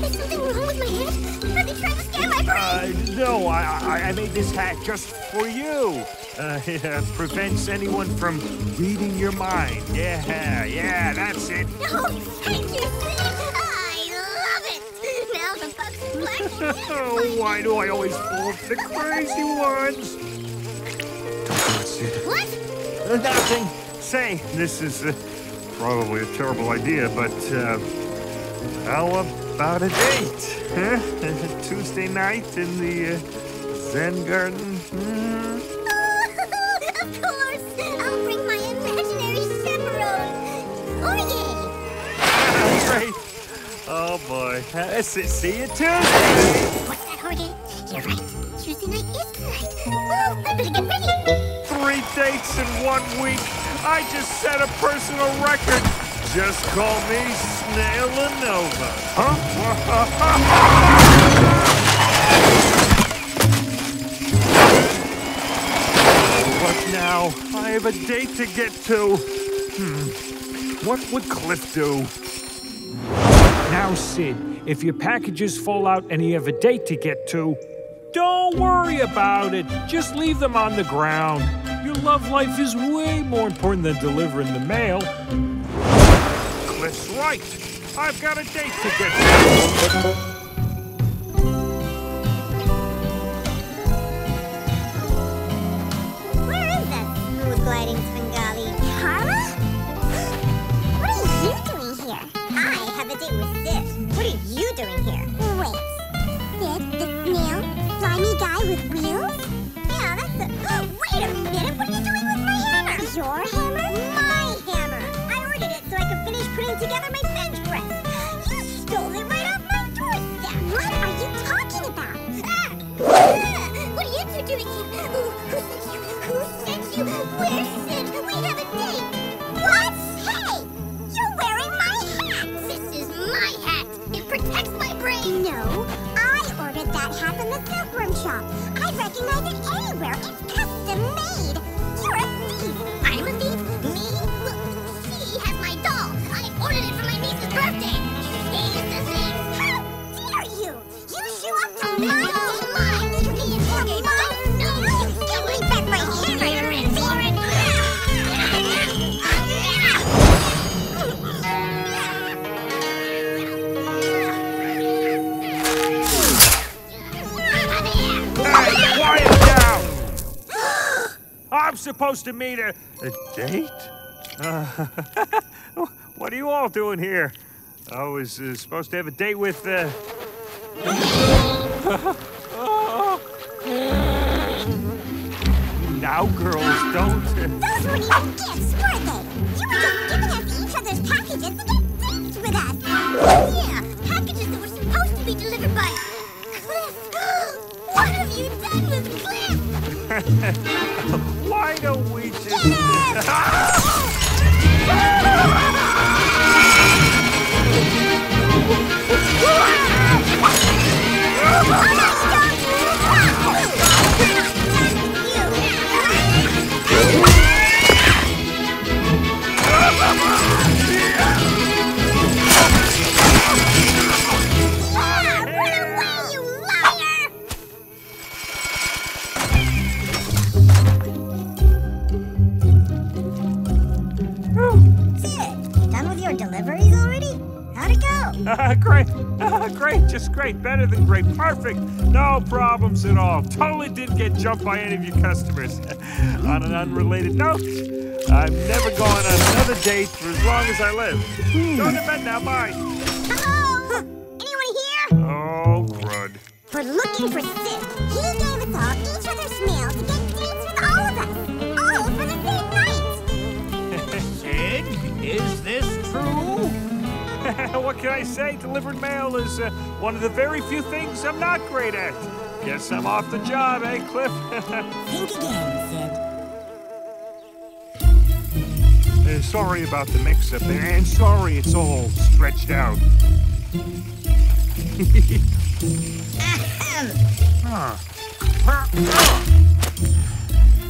Is something wrong with my head? Are they trying to scare my brain? Uh, no, I, I, I made this hat just for you. Uh, it uh, prevents anyone from reading your mind. Yeah, yeah, that's it. No, thank you, Sid. I love it. Now the bugs are black. Oh, why do I always fall for the crazy ones? What? Uh, nothing. Say, this is uh, probably a terrible idea, but uh, how about a date? Huh? Tuesday night in the uh, Zen Garden. Mm-hmm. Oh, boy. That's it. See you Tuesday. What's that, Jorge? You're right. Tuesday night is tonight. Oh, I better get ready. Three dates in one week. I just set a personal record. Just call me Snailanova. Huh? What now? I have a date to get to. Hmm. What would Cliff do? Now, Sid, if your packages fall out and you have a date to get to, don't worry about it. Just leave them on the ground. Your love life is way more important than delivering the mail. Cliff's right. I've got a date to get to. Where is that smooth gliding Svengali? Carla? What are you doing here? I have a date with doing here? Wait. Sid, the snail? Slimy guy with wheels? Yeah, that's a... Oh, wait a minute! What are you doing with my hammer? Your hammer? My hammer! I ordered it so I could finish putting together my bench press. You stole it right off my doorstep! What are you talking about? Ah! Ah! What are you two doing here? Who, who sent you? Who sent you? Where's Sid? We have a date! What? Hey! You're wearing my hat! This is my hat! Protects my brain! No, I ordered that hat from the silkworm shop. I recognize it anywhere. It's custom made. You're a thief. I'm a thief? Me? Look, she has my doll. I ordered it for my niece's birthday. She is the thief. How dare you? You show up to me. My own mind. You need to be mine. No, you give me back my hammer. For it. I'm supposed to meet a, a date? Uh, what are you all doing here? I was uh, supposed to have a date with... Uh... Now, girls, don't... Those were your gifts, were they? You were just giving us each other's packages to get dates with us. Yeah, packages that were supposed to be delivered by... Cliff. What have you done with Cliff? Why don't we just... great, better than great, perfect, no problems at all. Totally didn't get jumped by any of your customers. On an unrelated note, I'm never going on another date for as long as I live. Hmm. Go to bed now, bye. Hello? Anyone here? Oh, crud. We're looking for Sid. He gave us all each other's mail to get dates with all of us. All for the same night. Sid, is this true? What can I say? Delivered mail is uh, one of the very few things I'm not great at. Guess I'm off the job, eh, Cliff? Think again, Sid. Uh, sorry about the mix-up, and sorry it's all stretched out.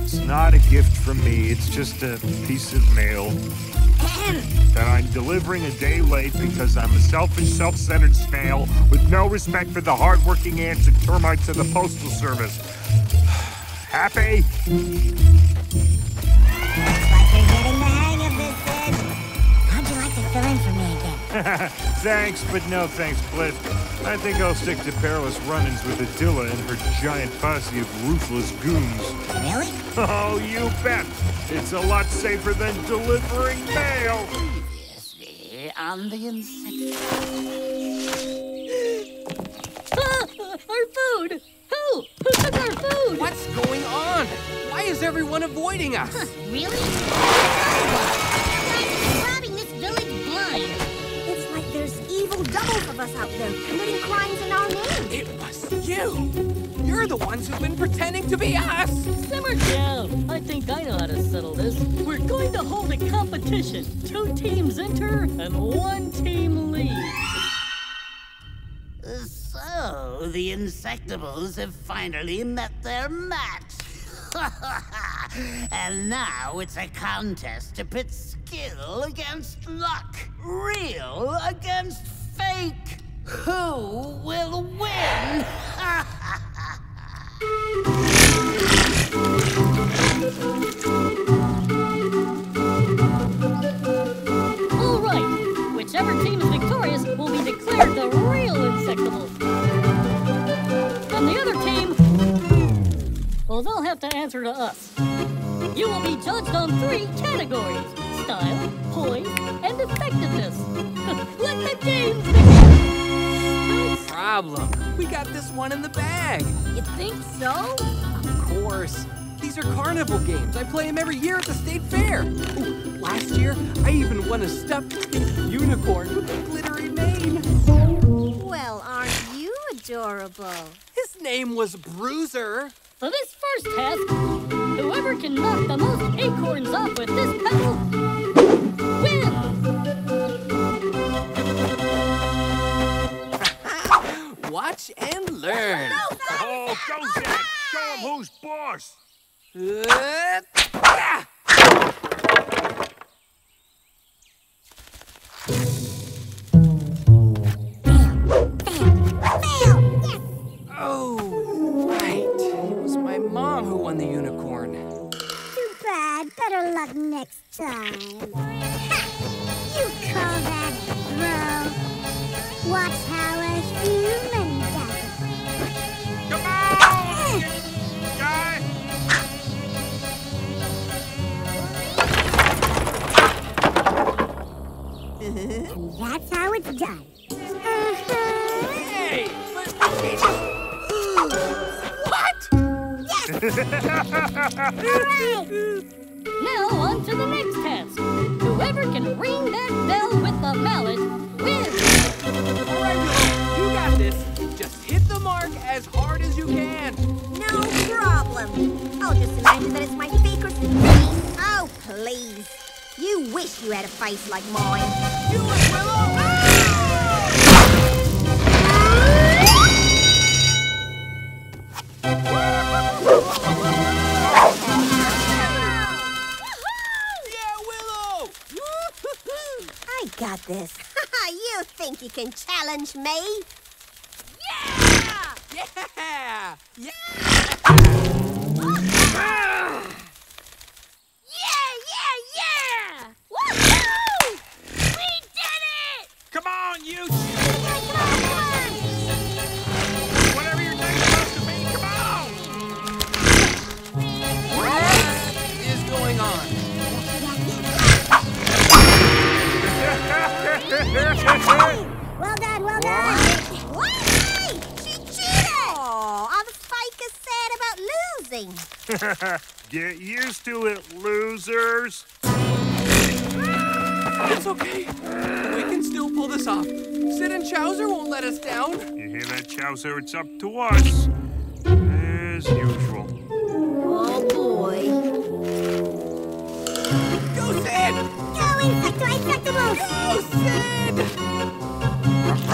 It's not a gift from me, it's just a piece of mail that I'm delivering a day late because I'm a selfish, self-centered snail with no respect for the hard-working ants and termites of the Postal Service. Happy? Looks like you're getting the hang of this, Sid. How'd you like to fill in for me again? Thanks, but no thanks, Cliff. I think I'll stick to perilous run-ins with Adilla and her giant posse of ruthless goons. Really? Oh, you bet! It's a lot safer than delivering mail! Previously on the Insectable. Ah, our food! Who? Who took our food? What's going on? Why is everyone avoiding us? Huh, really? Guys are robbing this village blind. There's evil doubles of us out there committing crimes in our name. It was you. You're the ones who've been pretending to be us. Simmer down. I think I know how to settle this. We're going to hold a competition. Two teams enter and one team leaves. So the Insectables have finally met their match. And now it's a contest to pit skill against luck, real against fake. Who will win? All right, whichever team is victorious will be declared the real Insectable. And the other team, well, they'll have to answer to us. You will be judged on three categories: style, poise, and effectiveness. Let the games begin! No problem. We got this one in the bag. You think so? Of course. These are carnival games. I play them every year at the state fair. Ooh, last year, I even won a stuffed unicorn with a glittery mane. Well, aren't you adorable? His name was Bruiser. For this first test, whoever can knock the most acorns off with this pebble wins! Watch and learn! No, oh, go, Zach! Show him who's boss! Uh, ah! Mom who won the unicorn. Too bad. Better luck next time. Ha! You call that bro? Watch how a human does. Come on, guy! That's how it's done. Uh-huh. Hey! What? Hooray! Now on to the next test. Whoever can ring that bell with the mallet wins. All right, you got this. Just hit the mark as hard as you can. No problem. I'll just imagine that it's my faker's face. Oh, please. You wish you had a face like mine. You wish, Willow. Got this. You think you can challenge me? Yeah! Yeah! Yeah! Yeah! Yeah! Yeah! Woohoo! We did it! Come on, you two! Yeah, come on, come on! Get used to it, losers. It's okay. We can still pull this off. Sid and Chowser won't let us down. You hear that, Chowser? It's up to us. As usual. Oh, boy. Go, Sid! Go, Insectable detectables!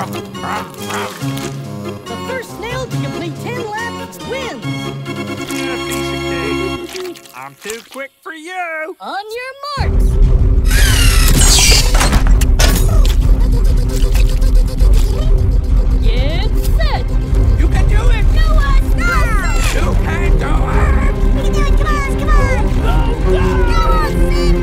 Go, Sid! The first snail to complete ten laps wins. Yeah, piece of cake. I'm too quick for you. On your marks. Get set. You can do it. Go on, go on. You can do it. You can do it. Come on, come on. Go, go. Go on, Sid.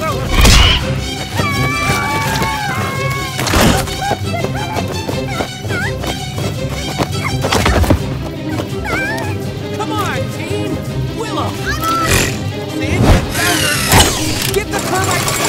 Go. Get the termites!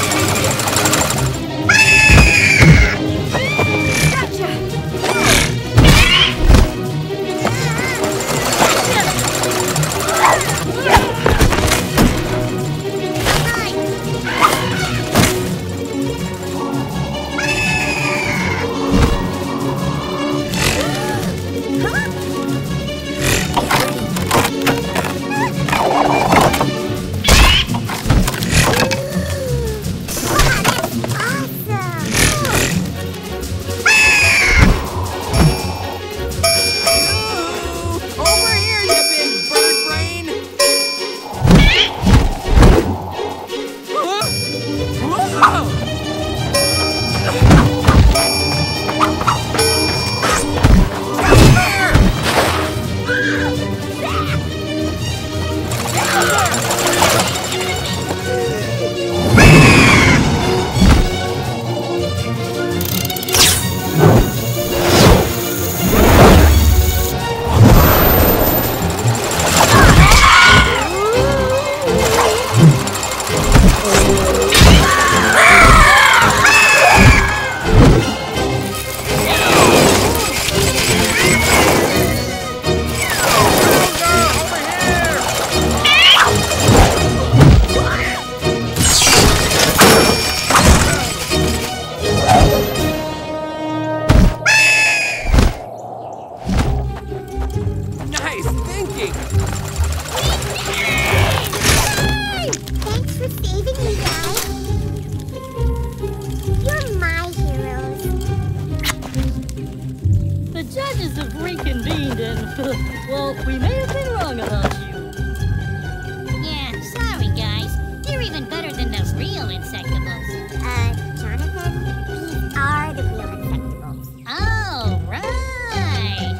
Judges have reconvened and, well, we may have been wrong about you. Yeah, sorry guys. You're even better than those real Insectables. Uh, Jonathan, these are the real Insectables. Oh, right.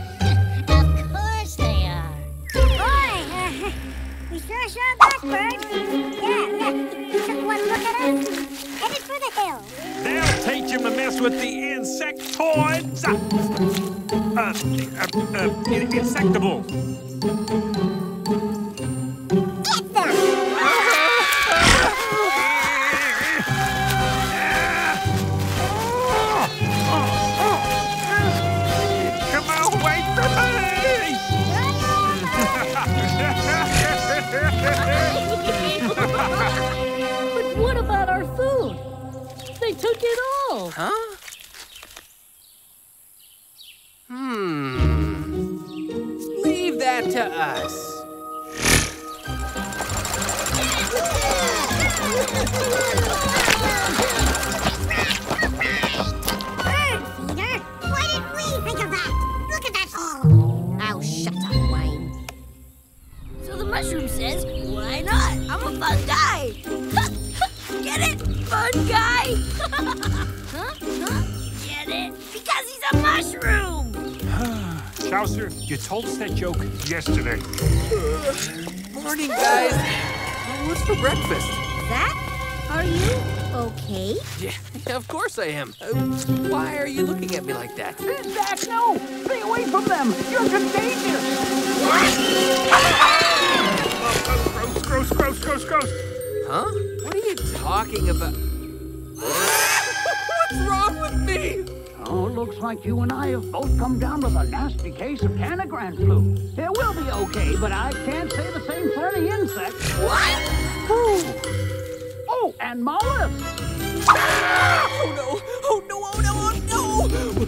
Of course they are. Boy, uh, we sure saw blackbirds. Yeah, just took one look at us. Headed for the hill. They'll teach him to mess with the insectoids. Uh, uh, uh, in Insectables. Get them! Come on, wait for me! But what about our food? They took it all. Huh? To us. Bird feeder? Why didn't we think of that? Look at that hole. Oh, shut up, Wayne. So the mushroom says, why not? I'm a fun guy. Get it? Fun guy? Huh? Huh? Get it? Because he's a mushroom. Chowser, you told us that joke yesterday. Morning, guys. What's for breakfast? Zach, are you okay? Yeah, of course I am. Uh, why are you looking at me like that? Zach, no! Stay away from them! You're contagious! What? Oh, gross, gross, gross, gross, gross! Huh? What are you talking about? What's wrong with me? Oh, looks like you and I have both come down with a nasty case of Tanagran flu. It will be okay, but I can't say the same for any insect. What? Ooh. Oh, and mollusks. Ah! Oh, no. Oh, no. Oh, no. Oh, no.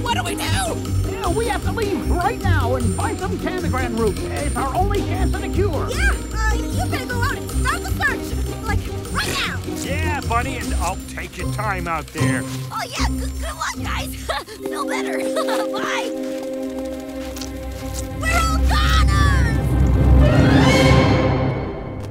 What do we do? Yeah, we have to leave right now and buy some Tanagran root. It's our only chance at a cure. Yeah, uh, you better go out and start the search. Like, right now. Yeah, buddy, and I'll take your time out there. Oh, yeah, good, good luck, guys. Feel better. Bye. We're all goners!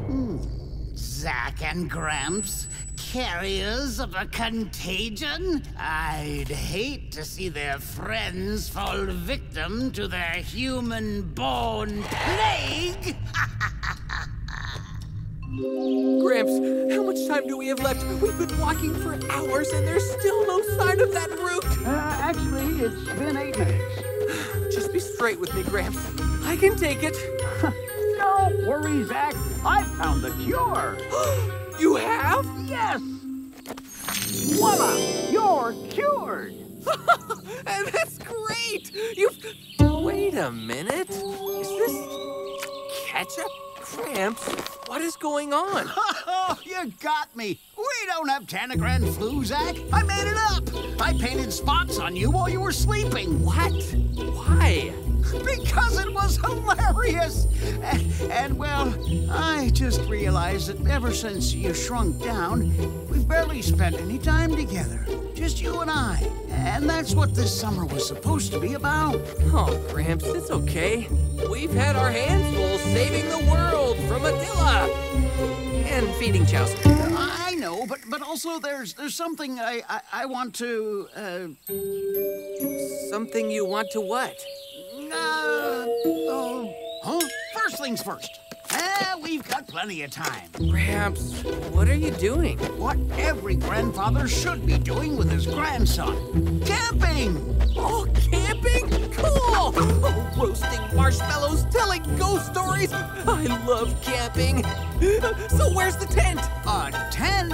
Mm. Zach and Gramps, carriers of a contagion? I'd hate to see their friends fall victim to their human-born plague. Gramps, how much time do we have left? We've been walking for hours and there's still no sign of that root. Uh, actually, it's been eight minutes. Just be straight with me, Gramps. I can take it. Don't worry, Zach. I found the cure. You have? Yes. Voila, you're cured. That's great. You've... Wait a minute. Is this ketchup? Gramps, what is going on? Oh, you got me. We don't have Tanagran flu, Zach. I made it up. I painted spots on you while you were sleeping. What? Why? Because it was hilarious. And, and well, I just realized that ever since you shrunk down, we've barely spent any time together. Just you and I. And that's what this summer was supposed to be about. Oh, Gramps, it's okay. We've had our hands full saving the world from Adilla and feeding Chowser. I know, but but also there's there's something I I, I want to. Uh... Something you want to what? Uh, oh, huh? First things first. Ah, we've got plenty of time. Gramps, what are you doing? What every grandfather should be doing with his grandson. Camping! Oh, camping? Cool! Oh, roasting marshmallows, telling ghost stories. I love camping. So where's the tent? A tent?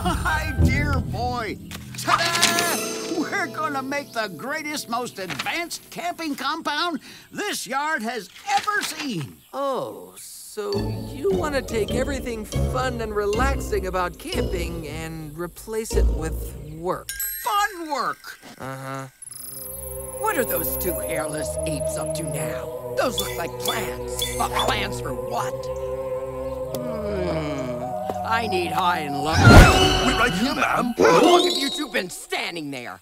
My dear boy. Ta-da! We're gonna make the greatest, most advanced camping compound this yard has ever seen. Oh, so you want to take everything fun and relaxing about camping and replace it with work. Fun work! Uh-huh. What are those two hairless apes up to now? Those look like plants. But plants for what? Hmm. I need high and low. We're right here, ma'am. How long have you two been standing there?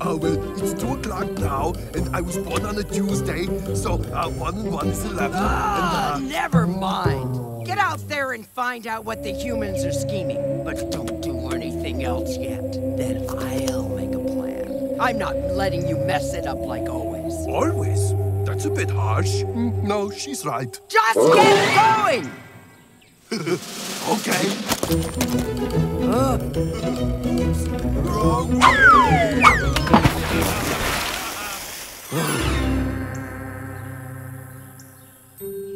Oh, well, it's two o'clock now, and I was born on a Tuesday, so uh, one and one is eleven. Ah, and, uh... never mind. Get out there and find out what the humans are scheming, but don't do anything else yet. Then I'll make a plan. I'm not letting you mess it up like always. Always? That's a bit harsh. Mm, no, she's right. Just get going! Okay. Uh, oops. Wrong way.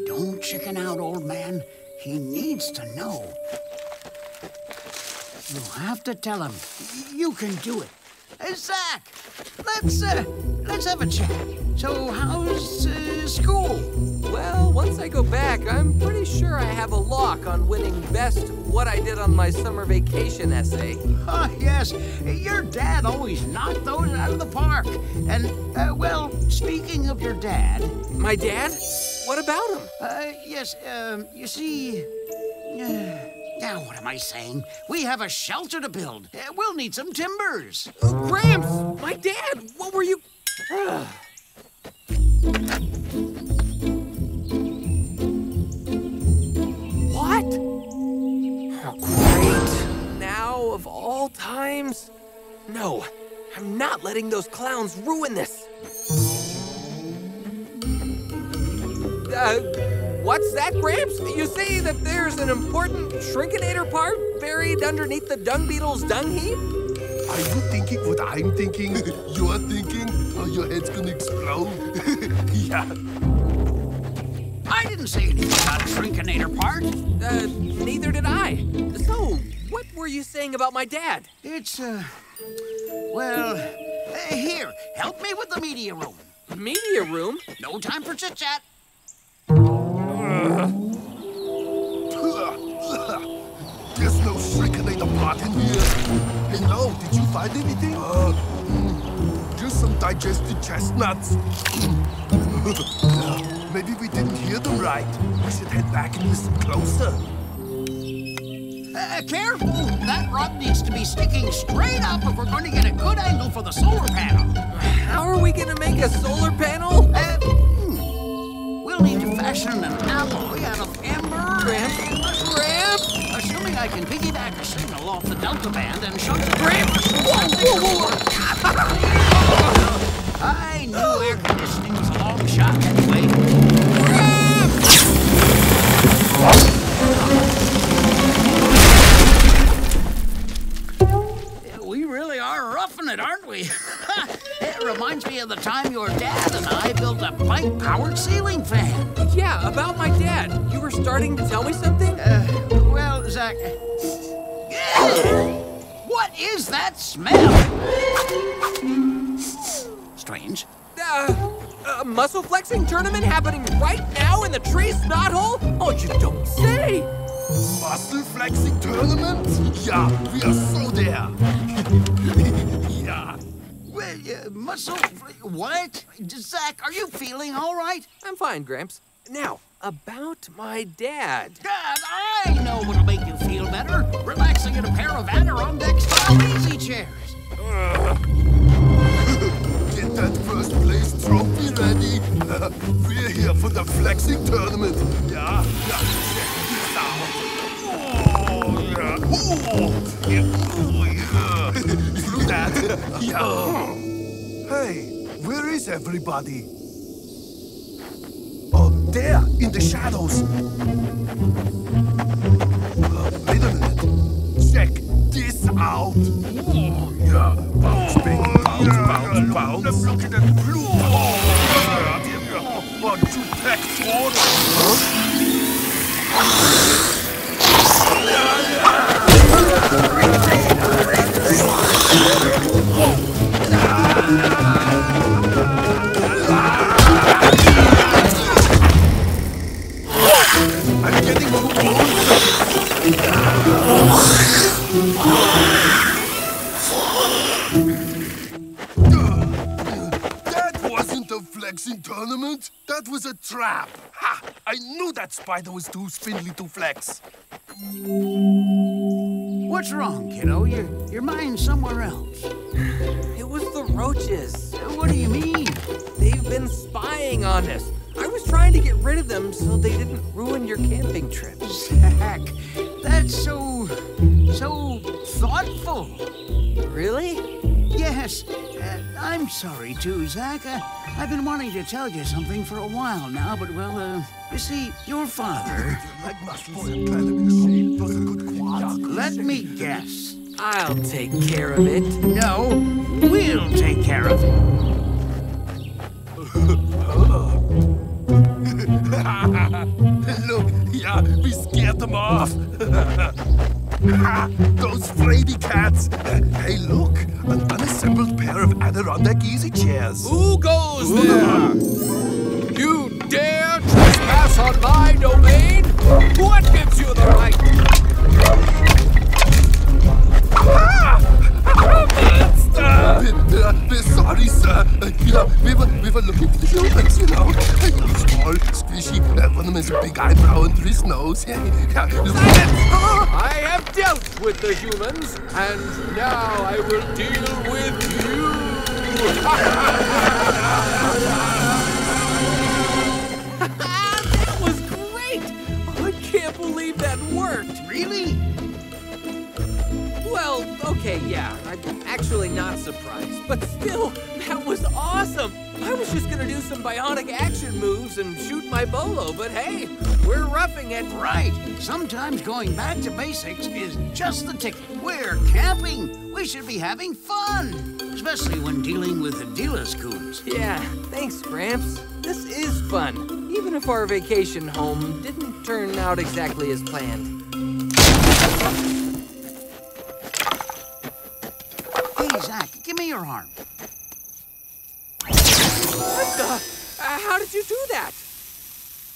Don't chicken out, old man. He needs to know. You have to tell him. You can do it. Hey, Zach, let's uh, let's have a chat. So, how's uh, school? Well, once I go back, I'm pretty sure I have a lock on winning best what I did on my summer vacation essay. Oh, yes. Your dad always knocked those out of the park. And, uh, well, speaking of your dad... My dad? What about him? Uh, yes, um, you see... Uh, Now, what am I saying? We have a shelter to build. Uh, we'll need some timbers. Oh, Gramps! My dad! What were you... What? Oh, great. Now, of all times... No, I'm not letting those clowns ruin this. Uh... What's that, Gramps? You say that there's an important Shrinkinator part buried underneath the dung beetle's dung heap? Are you thinking what I'm thinking? You're thinking? Oh, your head's gonna explode. Yeah. I didn't say anything about a Shrinkinator part. Uh, neither did I. So, what were you saying about my dad? It's, uh, well, uh, here, help me with the media room. Media room? No time for chit-chat. There's no Shrinkinator pot in here. Hey, no, did you find anything? Uh, just some digested chestnuts. Maybe we didn't hear them right. We should head back and listen closer. Uh, careful! That rod needs to be sticking straight up if we're going to get a good angle for the solar panel. How are we going to make a solar panel? Uh, Need to fashion an alloy out of amber and Gramp. Assuming I can piggyback a signal off the delta band and shove the Gramp. I knew air conditioning was a long shot anyway. Gramp! We really are roughing it, aren't we? It reminds me of the time your dad and I built a pipe-powered ceiling fan. Yeah, about my dad. You were starting to tell me something? Uh, well, Zach... What is that smell? Strange. Uh, a muscle flexing tournament happening right now in the tree snot hole? Oh, you don't say! Muscle flexing tournament? Yeah, we are so there. Yeah. Well, uh, muscle... What? Zach, are you feeling all right? I'm fine, Gramps. Now, about my dad. Dad, I know what'll make you feel better. Relaxing in a pair of Adirondack-style easy chairs. Uh, get that first place trophy ready. Uh, we're here for the flexing tournament. Yeah, yeah, check this out. Oh, yeah. Oh, yeah. Oh, yeah. That. Yeah. Hey, where is everybody? Oh, there, in the shadows. Uh, wait a minute. Check this out. Oh, yeah. Bounce, big, bounce, bounce, bounce. Look at that blue. Oh, one, two, pack, four. Huh? Yeah, yeah. I'm getting more That wasn't a flexing tournament. That was a trap. Ha! I knew that spider was too spindly to flex. What's wrong, kiddo? Your, your mind's somewhere else. It was the roaches. What do you mean? They've been spying on us. I was trying to get rid of them so they didn't ruin your camping trip. Zach, that's so... so thoughtful. Really? Yes. Uh, I'm sorry, too, Zach. Uh, I've been wanting to tell you something for a while now, but, well, uh, you see, your father... Let me guess. I'll take care of it. No, we'll take care of it. Look, yeah, we scared them off. Ha! Those fraidy cats! Hey, look! An unassembled pair of Adirondack easy chairs! Who goes there? You dare trespass on my domain? What gives you the right? Ah! Sorry, sir. We were, we were looking for humans, you know. Small, squishy, one of them has a big eyebrow and three nose. I have dealt with the humans, and now I will deal with you. That was great! I can't believe that worked. Really? Well, okay, yeah, I'm actually not surprised, but still, that was awesome! I was just gonna do some bionic action moves and shoot my bolo, but hey, we're roughing it. Right! Sometimes going back to basics is just the ticket. We're camping! We should be having fun! Especially when dealing with Adilla schools. Yeah, thanks, Gramps. This is fun, even if our vacation home didn't turn out exactly as planned. Your arm. What the? Uh, how did you do that?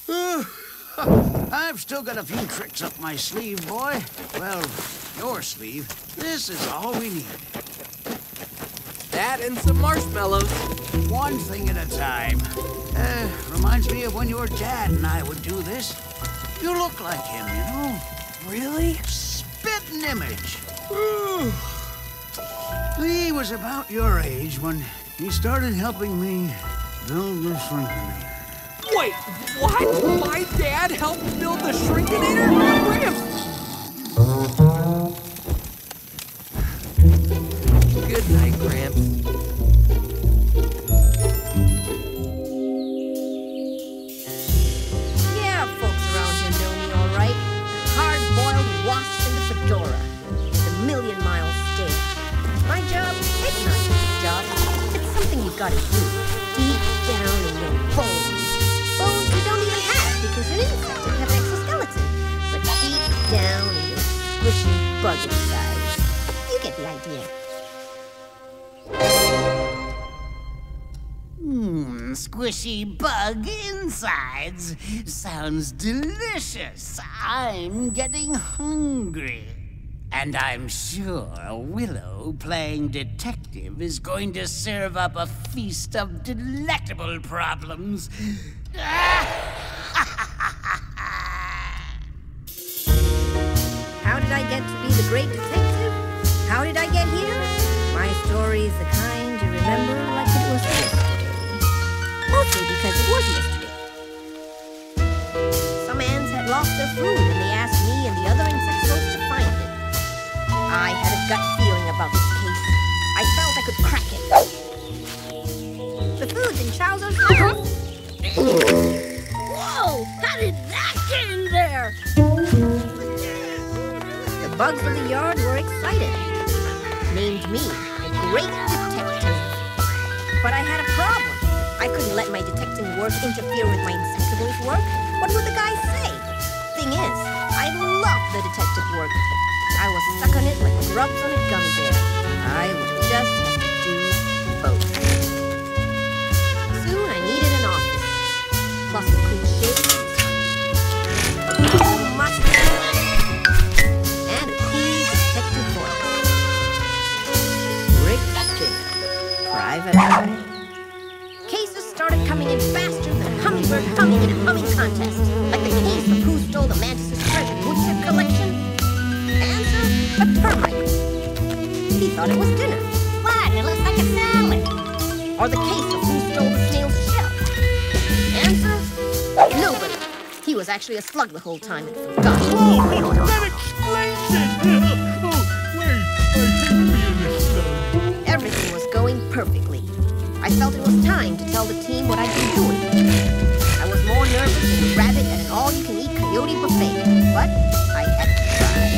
Uh, I've still got a few tricks up my sleeve, boy. Well, your sleeve. This is all we need. That and some marshmallows. One thing at a time. Uh, reminds me of when your dad and I would do this. You look like him, you know. Really? Spittin' image. He was about your age when he started helping me build the Shrinkinator. Wait, what? My dad helped build the Shrinkinator? Gramps! Good night, Gramps. Yeah, folks around here know me all right. Hard-boiled wasp in the fedora. The million-mile stage. My job, it's not just a job. It's something you've got to do. Deep down in your bones. Bones you don't even have because an insect doesn't have an exoskeleton. But deep down in your squishy bug inside. You get the idea. Mmm, squishy bug insides. Sounds delicious. I'm getting hungry. And I'm sure Willow, playing detective, is going to serve up a feast of delectable problems. How did I get to be the great detective? How did I get here? My story's the kind you remember like it was yesterday. Mostly because it was yesterday. Some ants had lost their food, and they asked me and the other insects to find it. I had a gut feeling about this case. I felt I could crack it. The food's in Chowser's house. Whoa! How did that get in there? The bugs in the yard were excited. Named me a great detective. But I had a problem. I couldn't let my detecting work interfere with my insectables work. What would the guys say? Thing is, I love the detective work. I was stuck on it like grubs on a gummy bear. I would just do both. Soon I needed an office. Plus a clean shave. And a cool detective voice. Rick Dinn. Private eye. Cases started coming in faster than a hummingbird humming in a humming contest. the mantis's treasure booster collection? Answer, a termite. He thought it was dinner. Why, it looks like a salad. Or the case of who stole the snail's shell. Answer, nobody. He was actually a slug the whole time and forgot. Whoa, that explains it! Oh, wait, I didn't. Everything was going perfectly. I felt it was time to tell the team what I'd been doing. I was more nervous than a rabbit at an all-you-can-eat coyote buffet, but I had to try.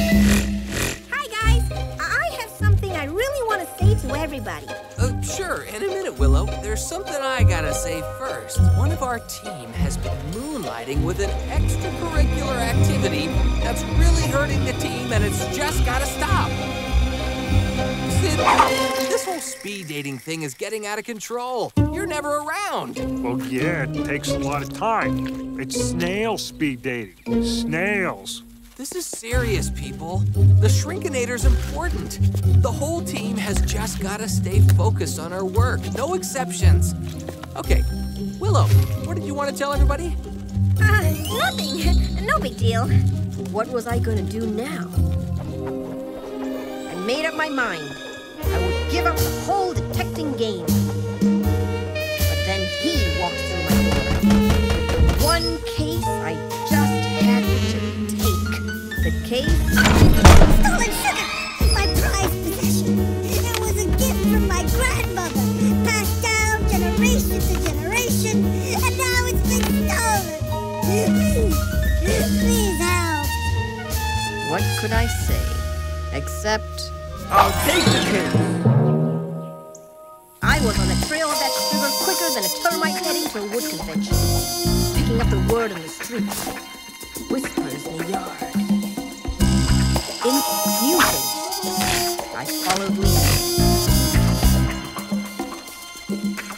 Hi, guys. I have something I really want to say to everybody. Uh, sure. In a minute, Willow. There's something I gotta say first. One of our team has been moonlighting with an extracurricular activity that's really hurting the team, and it's just gotta stop. Sid, this whole speed dating thing is getting out of control. You're never around. Well, yeah, it takes a lot of time. It's snail speed dating. Snails. This is serious, people. The Shrinkinator's important. The whole team has just got to stay focused on our work. No exceptions. Okay, Willow, what did you want to tell everybody? Uh, nothing. No big deal. What was I going to do now? I made up my mind. I would give up the whole detecting game. But then he walked through my door. With the one case I just had to take. The case? Stolen sugar! My prized possession! It was a gift from my grandmother, passed down generation to generation, and now it's been stolen! Please, please help! What could I say? Except... I'll take the case! I was on the trail of that sugar quicker than a termite heading to a wood convention. Picking up the word on the street. Whispers in the yard. Insects music. I followed leads.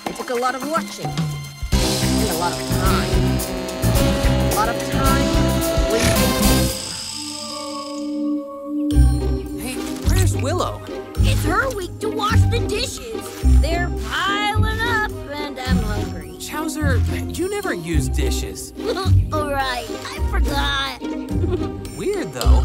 It took a lot of watching. And a lot of time. A lot of time wasted. Willow. It's her week to wash the dishes. They're piling up, and I'm hungry. Chowser, you never use dishes. All right, I forgot. Weird, though.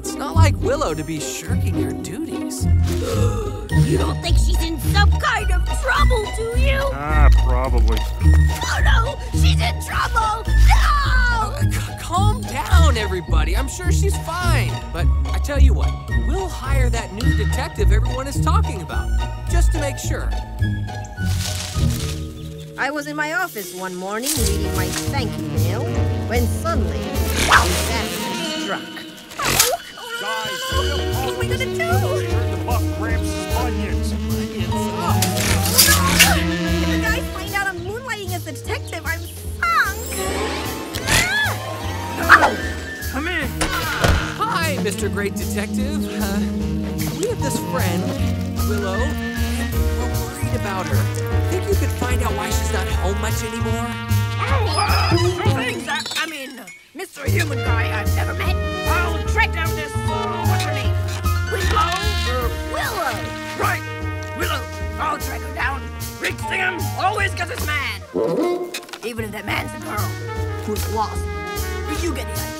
It's not like Willow to be shirking her duties. You don't think she's in some kind of trouble, do you? Ah, probably. Oh, no! She's in trouble! No! Uh, calm down, everybody. I'm sure she's fine. But I tell you what, we'll hire that new detective everyone is talking about, just to make sure. I was in my office one morning reading my thank you mail when suddenly disaster struck. Oh, oh, guys, what are we gonna do? Turn the buff Gramps' onions. Onions. Oh. No! If the guys find out I'm moonlighting as the detective, I'm sunk. Ah! No! Come in. Hi, Mister Great Detective. Uh, we have this friend, Willow. We're worried about her. Think you could find out why she's not home much anymore? Oh, uh, thanks. I, I mean, Mister Human Guy I've never met. I'll track down this, uh, what's her name? Willow? Uh, Willow! Right, Willow. I'll track her down. Rick Dinn always got his man. Even if that man's a girl who's lost. But you get the idea.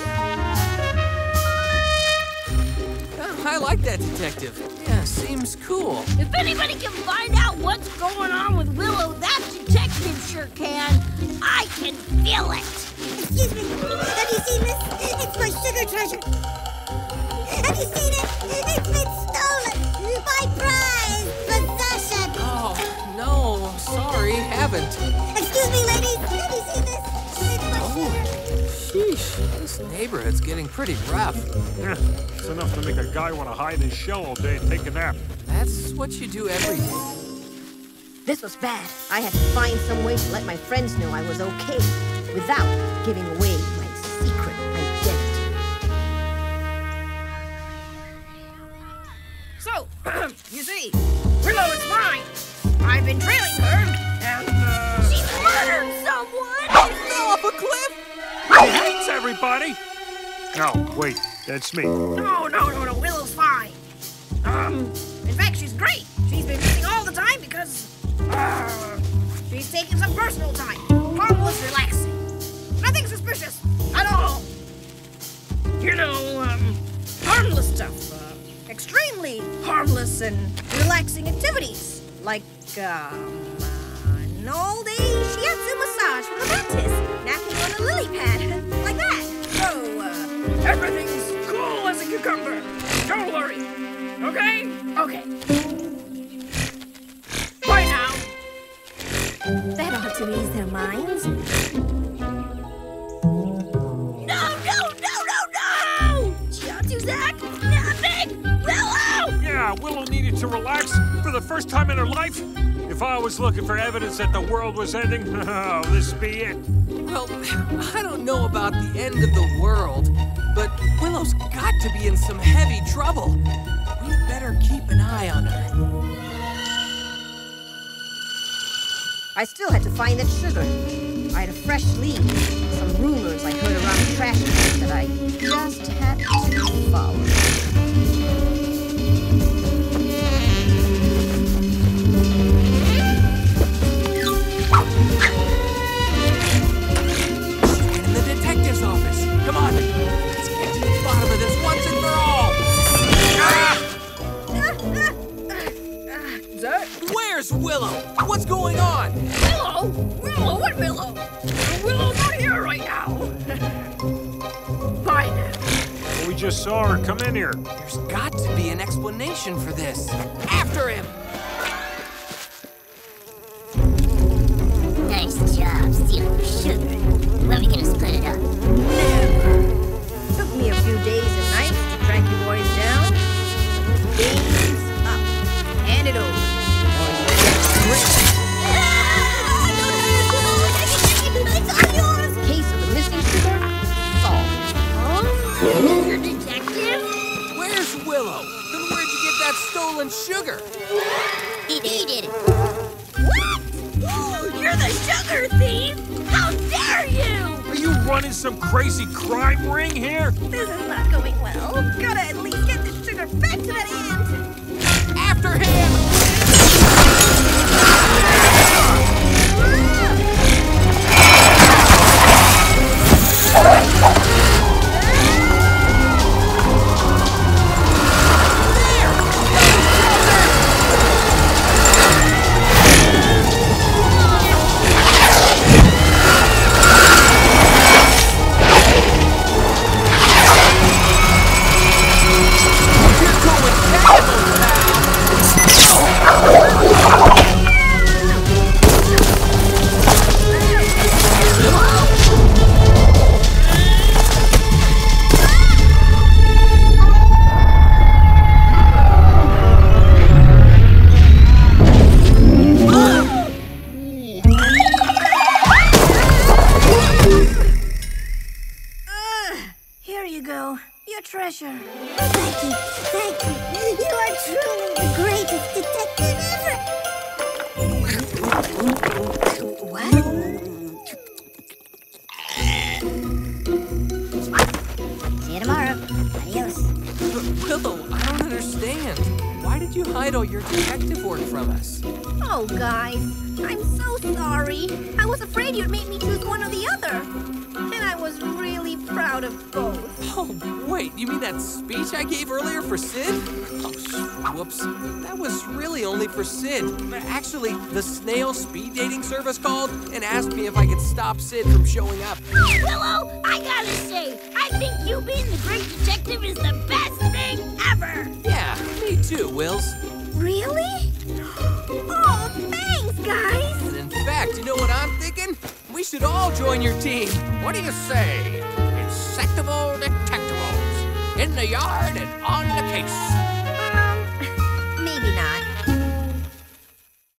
I like that detective. Yeah, seems cool. If anybody can find out what's going on with Willow, that detective sure can. I can feel it. Excuse me. Have you seen this? It's my sugar treasure. Have you seen it? It's been stolen. My prize possession. Oh, no. Sorry, haven't. Excuse me, ladies. Have you seen this? It's my oh. sugar. Sheesh, this neighborhood's getting pretty rough. Yeah, it's enough to make a guy want to hide his shell all day and take a nap. That's what you do every day. This was bad. I had to find some way to let my friends know I was okay without giving away my secret identity. So, you see, Willow is mine. I've been trailing her, and, uh... she murdered someone! She fell off a cliff! He hates everybody! No, wait, that's me. No, no, no, no, Willow's fine. Um, in fact, she's great. She's been missing all the time because, uh, she's taking some personal time. Harmless, relaxing. Nothing suspicious at all. you know, um, harmless stuff. Uh, extremely harmless and relaxing activities. Like, um, uh, an old age yatsu massage from the Baptist. Napping on a lily pad. Like that. So, uh, everything's cool as a cucumber. Don't worry. Okay? Okay. Bye now. That ought to ease their minds. Willow needed to relax for the first time in her life. If I was looking for evidence that the world was ending, oh, this be it. Well, I don't know about the end of the world, but Willow's got to be in some heavy trouble. We better keep an eye on her. I still had to find that sugar. I had a fresh lead, some rumors I heard around the trash that I just had to follow. Come on, let's get to the bottom of this once and for all! Ah! Zach? Where's Willow? What's going on? Willow? Willow? What Willow? Willow's not here right now. Fine. Well, we just saw her come in here. There's got to be an explanation for this. After him! Nice job, stealing sugar. When are we gonna split it up? A few days and nights to track you boys down. Days up. Hand it over. Ah! Case of the missing sugar solved. Oh? You're a detective? Where's Willow? Then where'd you get that stolen sugar? He did it. What? Ooh, you're the sugar thief! How dare you! Are you running some crazy crime ring here? This is not going well. Gotta at least get this sugar back to that ant! After him! Service called and asked me if I could stop Sid from showing up. Oh, Willow, I gotta say, I think you being the great detective is the best thing ever. Yeah, me too, Wills. Really? Oh, thanks, guys. And in fact, you know what I'm thinking? We should all join your team. What do you say? Insectable detectables. In the yard and on the case.